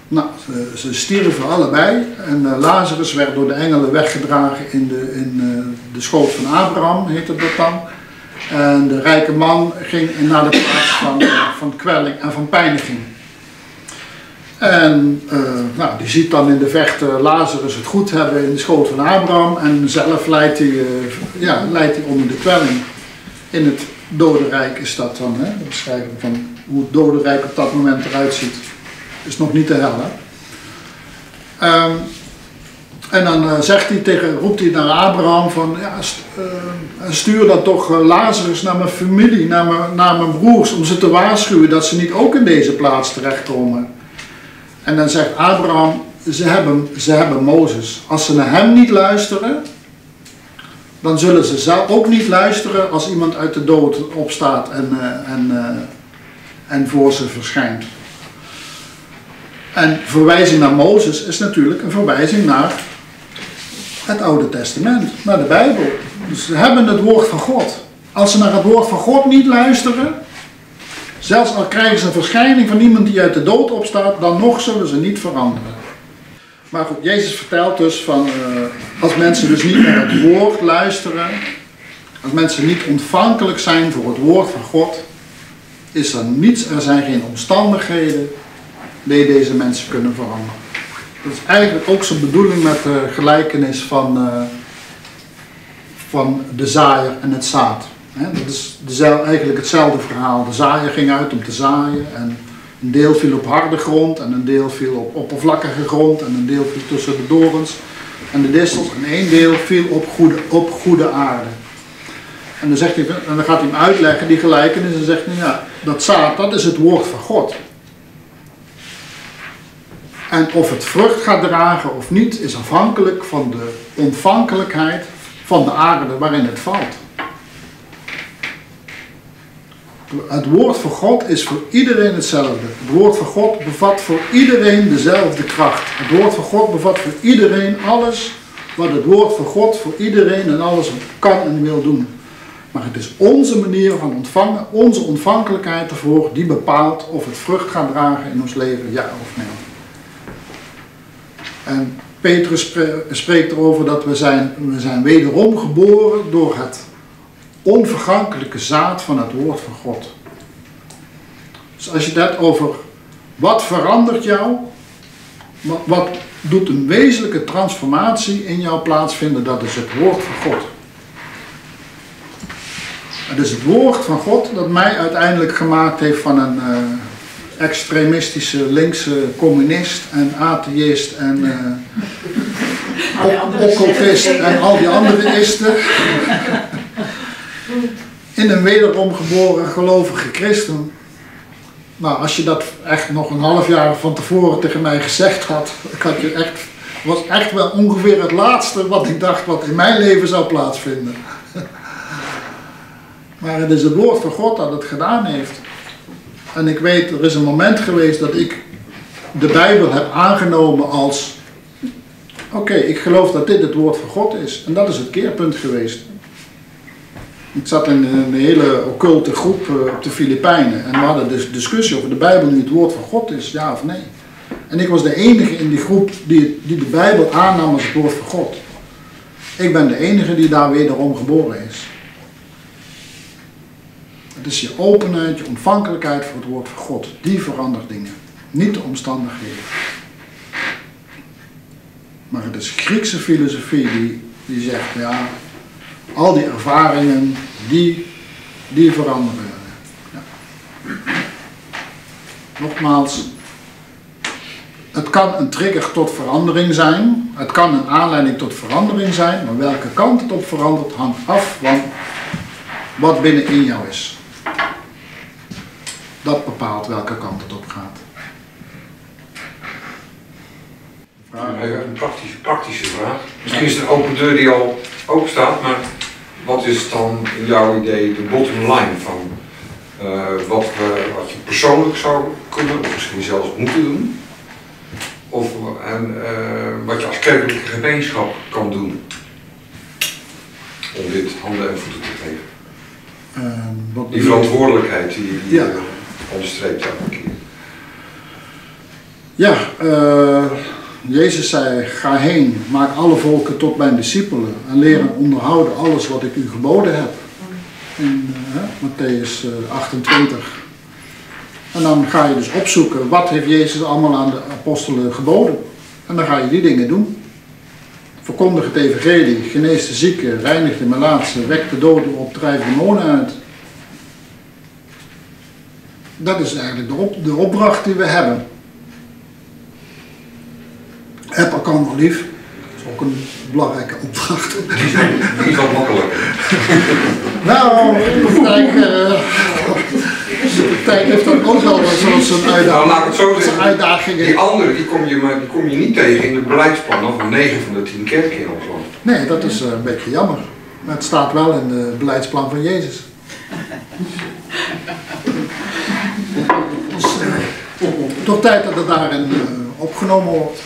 Nou, ze stierven allebei. En Lazarus werd door de engelen weggedragen in de schoot van Abraham, heette dat dan. En de rijke man ging naar de plaats van kwelling en van pijniging. En die ziet dan in de verte Lazarus het goed hebben in de schoot van Abraham. En zelf leidt hij onder de kwelling. In het dodenrijk is dat dan, hè? De beschrijving van hoe het dodenrijk op dat moment eruit ziet. Is nog niet de hel, hè? En dan roept hij naar Abraham van, ja, stuur dan toch Lazarus naar mijn familie, naar mijn broers, om ze te waarschuwen dat ze niet ook in deze plaats terechtkomen. En dan zegt Abraham, ze hebben Mozes. Als ze naar hem niet luisteren, dan zullen ze zelf ook niet luisteren als iemand uit de dood opstaat en voor ze verschijnt. En verwijzing naar Mozes is natuurlijk een verwijzing naar het Oude Testament, naar de Bijbel. Dus ze hebben het woord van God. Als ze naar het woord van God niet luisteren, zelfs al krijgen ze een verschijning van iemand die uit de dood opstaat, dan nog zullen ze niet veranderen. Maar goed, Jezus vertelt dus van, als mensen dus niet naar het woord luisteren, als mensen niet ontvankelijk zijn voor het woord van God, is er niets, er zijn geen omstandigheden die deze mensen kunnen veranderen. Dat is eigenlijk ook zijn bedoeling met de gelijkenis van de zaaier en het zaad. Dat is eigenlijk hetzelfde verhaal. De zaaier ging uit om te zaaien en een deel viel op harde grond en een deel viel op oppervlakkige grond en een deel viel tussen de dorens en de distels en één deel viel op goede aarde. En dan zegt hij, en dan gaat hij hem uitleggen, die gelijkenis, en zegt hij, ja, dat zaad, dat is het woord van God. En of het vrucht gaat dragen of niet, is afhankelijk van de ontvankelijkheid van de aarde waarin het valt. Het woord van God is voor iedereen hetzelfde. Het woord van God bevat voor iedereen dezelfde kracht. Het woord van God bevat voor iedereen alles wat het woord van God voor iedereen en alles kan en wil doen. Maar het is onze manier van ontvangen, onze ontvankelijkheid ervoor, die bepaalt of het vrucht gaat dragen in ons leven, ja of nee. En Petrus spreekt erover dat we zijn wederom geboren door het onvergankelijke zaad van het woord van God. Dus als je dat over wat verandert jou, wat doet een wezenlijke transformatie in jou plaatsvinden, dat is het woord van God. Het is het woord van God dat mij uiteindelijk gemaakt heeft van een extremistische linkse communist en atheïst en Okkelvist en al die andere isten. In een wederom geboren gelovige christen. Nou, als je dat echt nog een half jaar van tevoren tegen mij gezegd had, was echt wel ongeveer het laatste wat ik dacht wat in mijn leven zou plaatsvinden. Maar het is het woord van God dat het gedaan heeft. En ik weet, er is een moment geweest dat ik de Bijbel heb aangenomen als... Oké, ik geloof dat dit het woord van God is. En dat is het keerpunt geweest. Ik zat in een hele occulte groep op de Filipijnen. En we hadden dus discussie of de Bijbel nu het woord van God is, ja of nee. En ik was de enige in die groep die de Bijbel aannam als het woord van God. Ik ben de enige die daar wederom geboren is. Het is je openheid, je ontvankelijkheid voor het woord van God. Die verandert dingen. Niet de omstandigheden. Maar het is Griekse filosofie die zegt, ja, al die ervaringen, die veranderen. Ja. Nogmaals, het kan een trigger tot verandering zijn. Het kan een aanleiding tot verandering zijn. Maar welke kant het op verandert, hangt af van wat binnenin jou is. Dat bepaalt welke kant het op gaat. Een praktische vraag. Misschien is er een open deur die al open staat, maar wat is dan in jouw idee de bottom line van wat je persoonlijk zou kunnen, of misschien zelfs moeten doen? Of wat je als kerkelijke gemeenschap kan doen om dit handen en voeten te geven? Die verantwoordelijkheid die onderstreept elke keer. Ja, Jezus zei, ga heen, maak alle volken tot mijn discipelen en leer en onderhouden alles wat ik u geboden heb. In Mattheüs 28. En dan ga je dus opzoeken, wat heeft Jezus allemaal aan de apostelen geboden? En dan ga je die dingen doen. Verkondig het evangelie, genees de zieken, reinig de melaatsen, wek de doden op, drijf demonen uit. Dat is eigenlijk de opdracht die we hebben. Heb elkaar nog lief. Dat is ook een belangrijke opdracht. Die is wel makkelijk. Nou, de praktijk heeft dan ook wel zo'n uitdaging. Nou, laat ik het zo zeggen. Die andere die kom je niet tegen in de beleidsplannen van 9 van de 10 kerken in ons land. Nee, dat is een beetje jammer. Maar het staat wel in het beleidsplan van Jezus. Dus toch tijd dat het daarin opgenomen wordt.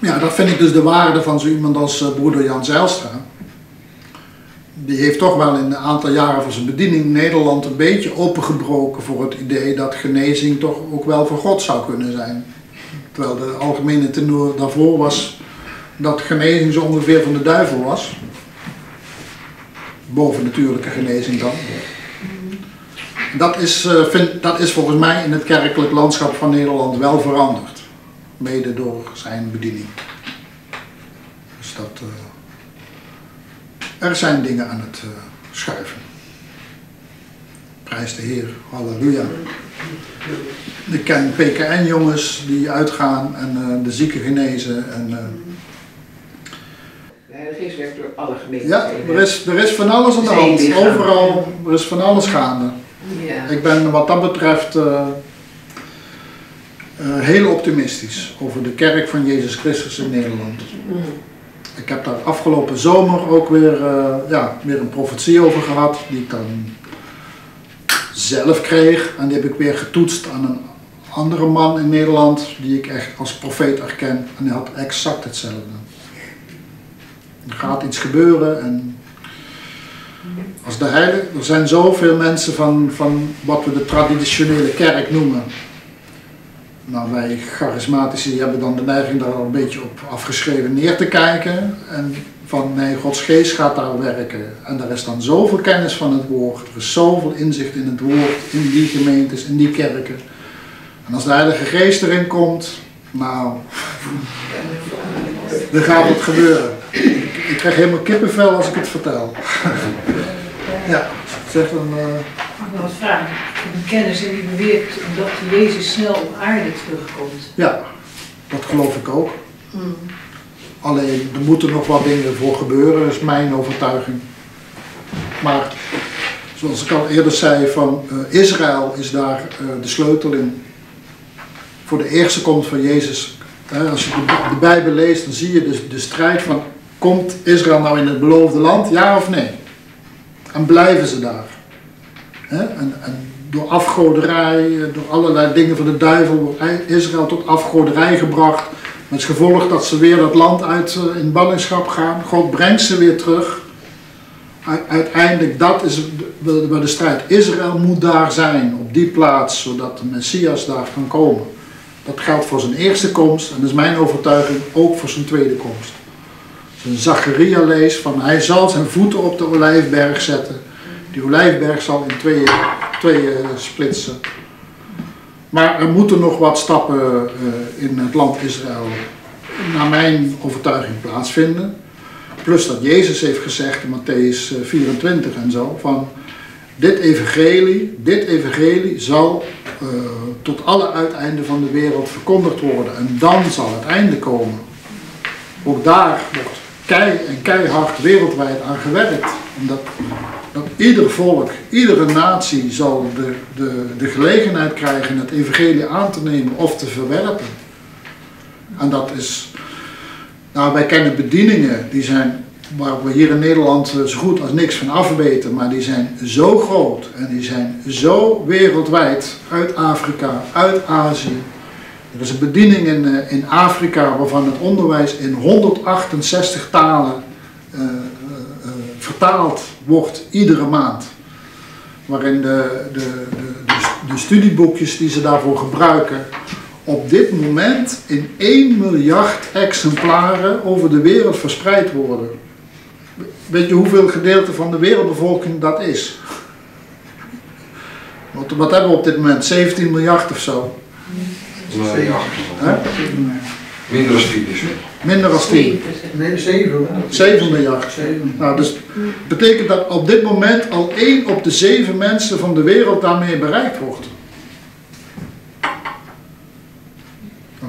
Ja, dat vind ik dus de waarde van zo iemand als broeder Jan Zijlstra. Die heeft toch wel in een aantal jaren van zijn bediening Nederland een beetje opengebroken voor het idee dat genezing toch ook wel van God zou kunnen zijn. Terwijl de algemene tenor daarvoor was dat genezing zo ongeveer van de duivel was. Boven natuurlijke genezing dan. Dat is volgens mij in het kerkelijk landschap van Nederland wel veranderd. Mede door zijn bediening. Dus dat... er zijn dingen aan het schuiven. Prijs de Heer, halleluja. Ik ken PKN-jongens die uitgaan en de zieken genezen. En, is werk door alle gemeenten. Ja, er is van alles aan de hand. Overal, er is van alles gaande. Ja. Ik ben wat dat betreft... heel optimistisch over de kerk van Jezus Christus in Nederland. Ik heb daar afgelopen zomer ook weer een profetie over gehad, die ik dan zelf kreeg. En die heb ik weer getoetst aan een andere man in Nederland, die ik echt als profeet herken. En die had exact hetzelfde. Er gaat iets gebeuren en... Als de heilige, er zijn zoveel mensen van wat we de traditionele kerk noemen. Nou, wij charismatici hebben dan de neiging daar al een beetje op afgeschreven neer te kijken. En van nee, Gods geest gaat daar werken. En daar is dan zoveel kennis van het woord. Er is zoveel inzicht in het woord, in die gemeentes, in die kerken. En als de Heilige Geest erin komt, nou, dan gaat het gebeuren. Ik krijg helemaal kippenvel als ik het vertel. Ja, zeg dan... Mag ik nog wat vragen? Een kennis die beweert dat Jezus snel op aarde terugkomt. Ja, dat geloof ik ook. Alleen, er moeten nog wat dingen voor gebeuren, dat is mijn overtuiging. Maar, zoals ik al eerder zei, van Israël is daar de sleutel in. Voor de eerste komst van Jezus. Als je de Bijbel leest, dan zie je de strijd van, komt Israël nou in het beloofde land, ja of nee? En blijven ze daar? En door afgoderij, door allerlei dingen van de duivel, wordt Israël tot afgoderij gebracht. Met het gevolg dat ze weer dat land uit in ballingschap gaan. God brengt ze weer terug. Uiteindelijk, dat is waar de strijd. Israël moet daar zijn, op die plaats, zodat de Messias daar kan komen. Dat geldt voor zijn eerste komst en dat is mijn overtuiging ook voor zijn tweede komst. Als je Zacharia leest, van hij zal zijn voeten op de olijfberg zetten. Die olijfberg zal in tweeën splitsen. Maar er moeten nog wat stappen in het land Israël, naar mijn overtuiging, plaatsvinden. Plus dat Jezus heeft gezegd in Mattheüs 24 en zo, van dit evangelie zal tot alle uiteinden van de wereld verkondigd worden. En dan zal het einde komen. Ook daar wordt keihard wereldwijd aan gewerkt. Omdat ieder volk, iedere natie zal de gelegenheid krijgen het evangelie aan te nemen of te verwerpen. En dat is... Nou, wij kennen bedieningen die zijn, waar we hier in Nederland zo goed als niks van af weten, maar die zijn zo groot en die zijn zo wereldwijd, uit Afrika, uit Azië. Er is een bediening in Afrika waarvan het onderwijs in 168 talen vertaald wordt iedere maand. Waarin de studieboekjes die ze daarvoor gebruiken op dit moment in 1 miljard exemplaren over de wereld verspreid worden. Weet je hoeveel gedeelte van de wereldbevolking dat is? Wat hebben we op dit moment? 17 miljard of zo? Nee, 8. Minder dan 10 dus. Minder dan 10. Nee, 7. 7 miljard. 7. Nou, dus betekent dat op dit moment al 1 op de 7 mensen van de wereld daarmee bereikt wordt.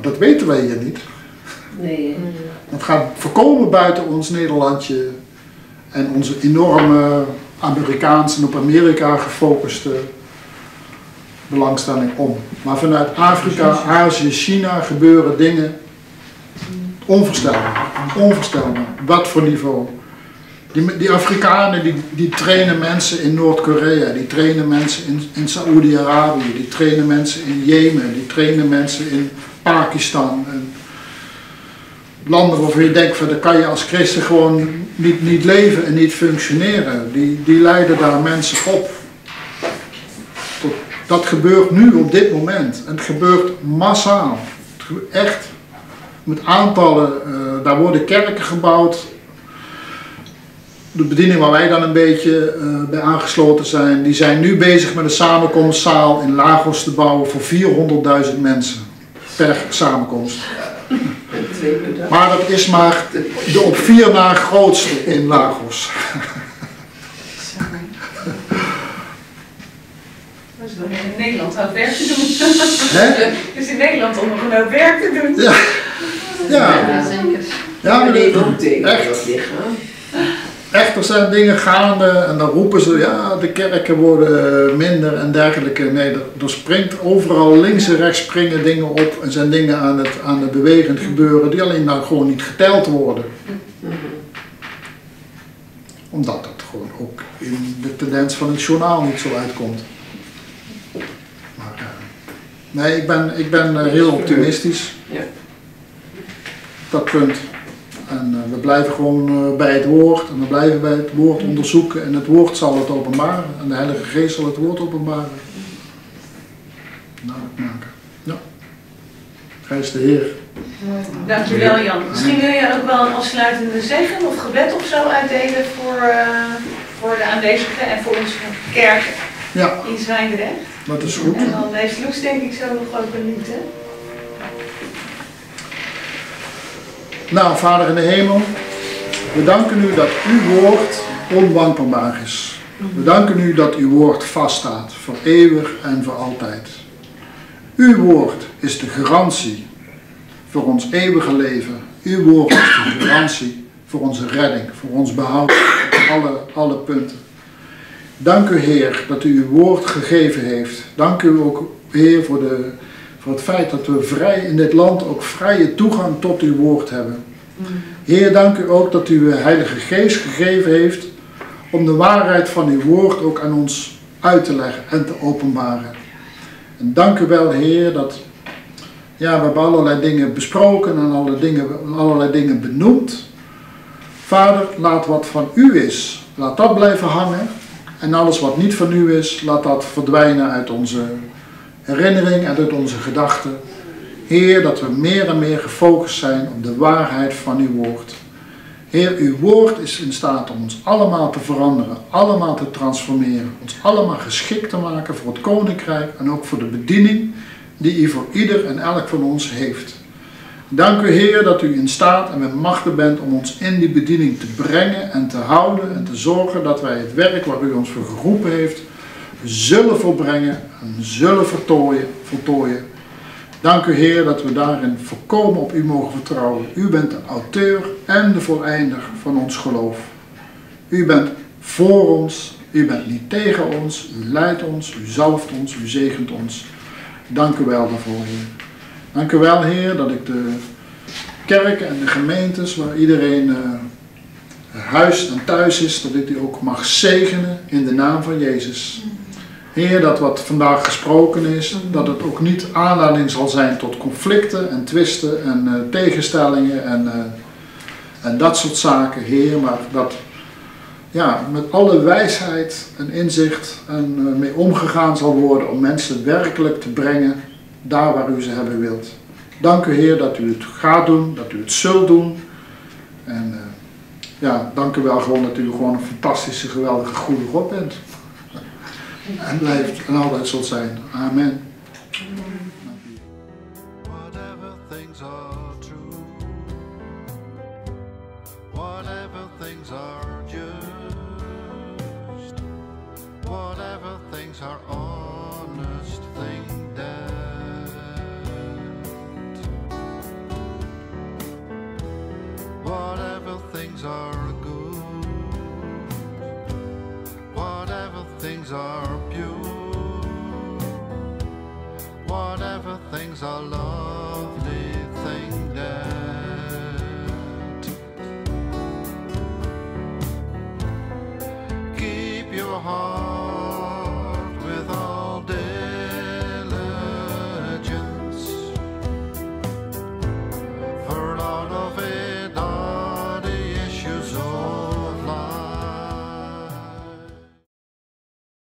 Dat weten wij hier niet. Nee. Dat gaat voorkomen buiten ons Nederlandje en onze enorme Amerikaanse en op Amerika gefocuste belangstelling om. Maar vanuit Afrika, Azië, China gebeuren dingen onvoorstelbaar. Onvoorstelbaar. Wat voor niveau. Die Afrikanen die trainen mensen in Noord-Korea, die trainen mensen in Saoedi-Arabië, die trainen mensen in Jemen, die trainen mensen in Pakistan en landen waarvan je denkt van daar kan je als christen gewoon niet leven en niet functioneren. Die leiden daar mensen op. Dat gebeurt nu op dit moment. En het gebeurt massaal. Echt met aantallen. Daar worden kerken gebouwd. De bediening waar wij dan een beetje bij aangesloten zijn, die zijn nu bezig met een samenkomstzaal in Lagos te bouwen voor 400.000 mensen. Per samenkomst. Maar dat is maar de op 4 na grootste in Lagos. Dat is dan in Nederland aan het werk te doen. Hè? Dus in Nederland om nog een werk te doen. Ja, ja, zeker. Ja, maar echt, er zijn dingen gaande en dan roepen ze, ja, de kerken worden minder en dergelijke. Nee, er springt overal links en rechts springen dingen op en zijn dingen aan het bewegend gebeuren die alleen dan gewoon niet geteld worden. Omdat dat gewoon ook in de tendens van het journaal niet zo uitkomt. Maar nee, ik ben heel optimistisch. Dat punt. En we blijven gewoon bij het woord en we blijven bij het woord onderzoeken en het woord zal het openbaren en de Heilige Geest zal het woord openbaren. Nou, dat maken. Ja. Prijs de Heer. Dankjewel Jan. Misschien wil je ook wel een afsluitende zeggen of gebed of zo uitdelen voor de aanwezigen en voor onze kerk in Zwijndrecht. Dat is goed. En dan leest Loes denk ik zo nog ook een minuut, hè? Nou, Vader in de hemel, we danken u dat uw woord onwankelbaar is. We danken u dat uw woord vaststaat, voor eeuwig en voor altijd. Uw woord is de garantie voor ons eeuwige leven Uw woord is de garantie voor onze redding, voor ons behoud, op alle punten. Dank u, Heer, dat u uw woord gegeven heeft. Dank u ook, Heer, voor het feit dat we vrij in dit land ook vrije toegang tot uw woord hebben. Heer, dank u ook dat u de Heilige Geest gegeven heeft om de waarheid van uw woord ook aan ons uit te leggen en te openbaren. En dank u wel, Heer, dat we hebben allerlei dingen besproken en allerlei dingen benoemd. Vader, laat wat van u is, laat dat blijven hangen. En alles wat niet van u is, laat dat verdwijnen uit onze herinnering en uit onze gedachten. Heer, dat we meer en meer gefocust zijn op de waarheid van uw woord. Heer, uw woord is in staat om ons allemaal te veranderen, allemaal te transformeren, ons allemaal geschikt te maken voor het koninkrijk en ook voor de bediening die u voor ieder en elk van ons heeft. Dank u, Heer, dat u in staat en met machten bent om ons in die bediening te brengen en te houden en te zorgen dat wij het werk waar u ons voor geroepen heeft, zullen volbrengen en zullen voltooien. Dank u, Heer, dat we daarin volkomen op u mogen vertrouwen. U bent de auteur en de voleinder van ons geloof. U bent voor ons, u bent niet tegen ons, u leidt ons, u zalft ons, u zegent ons. Dank u wel daarvoor, Heer. Dank u wel, Heer, dat ik de kerken en de gemeentes waar iedereen huis en thuis is, dat ik die ook mag zegenen in de naam van Jezus. Heer, dat wat vandaag gesproken is, dat het ook niet aanleiding zal zijn tot conflicten en twisten en tegenstellingen en dat soort zaken, Heer. Maar dat met alle wijsheid en inzicht en mee omgegaan zal worden om mensen werkelijk te brengen daar waar u ze hebben wilt. Dank u, Heer, dat u het gaat doen, dat u het zult doen. En dank u wel gewoon dat u gewoon een fantastische, geweldige, goede God bent. En blijft en altijd zult zijn. Amen. Heart.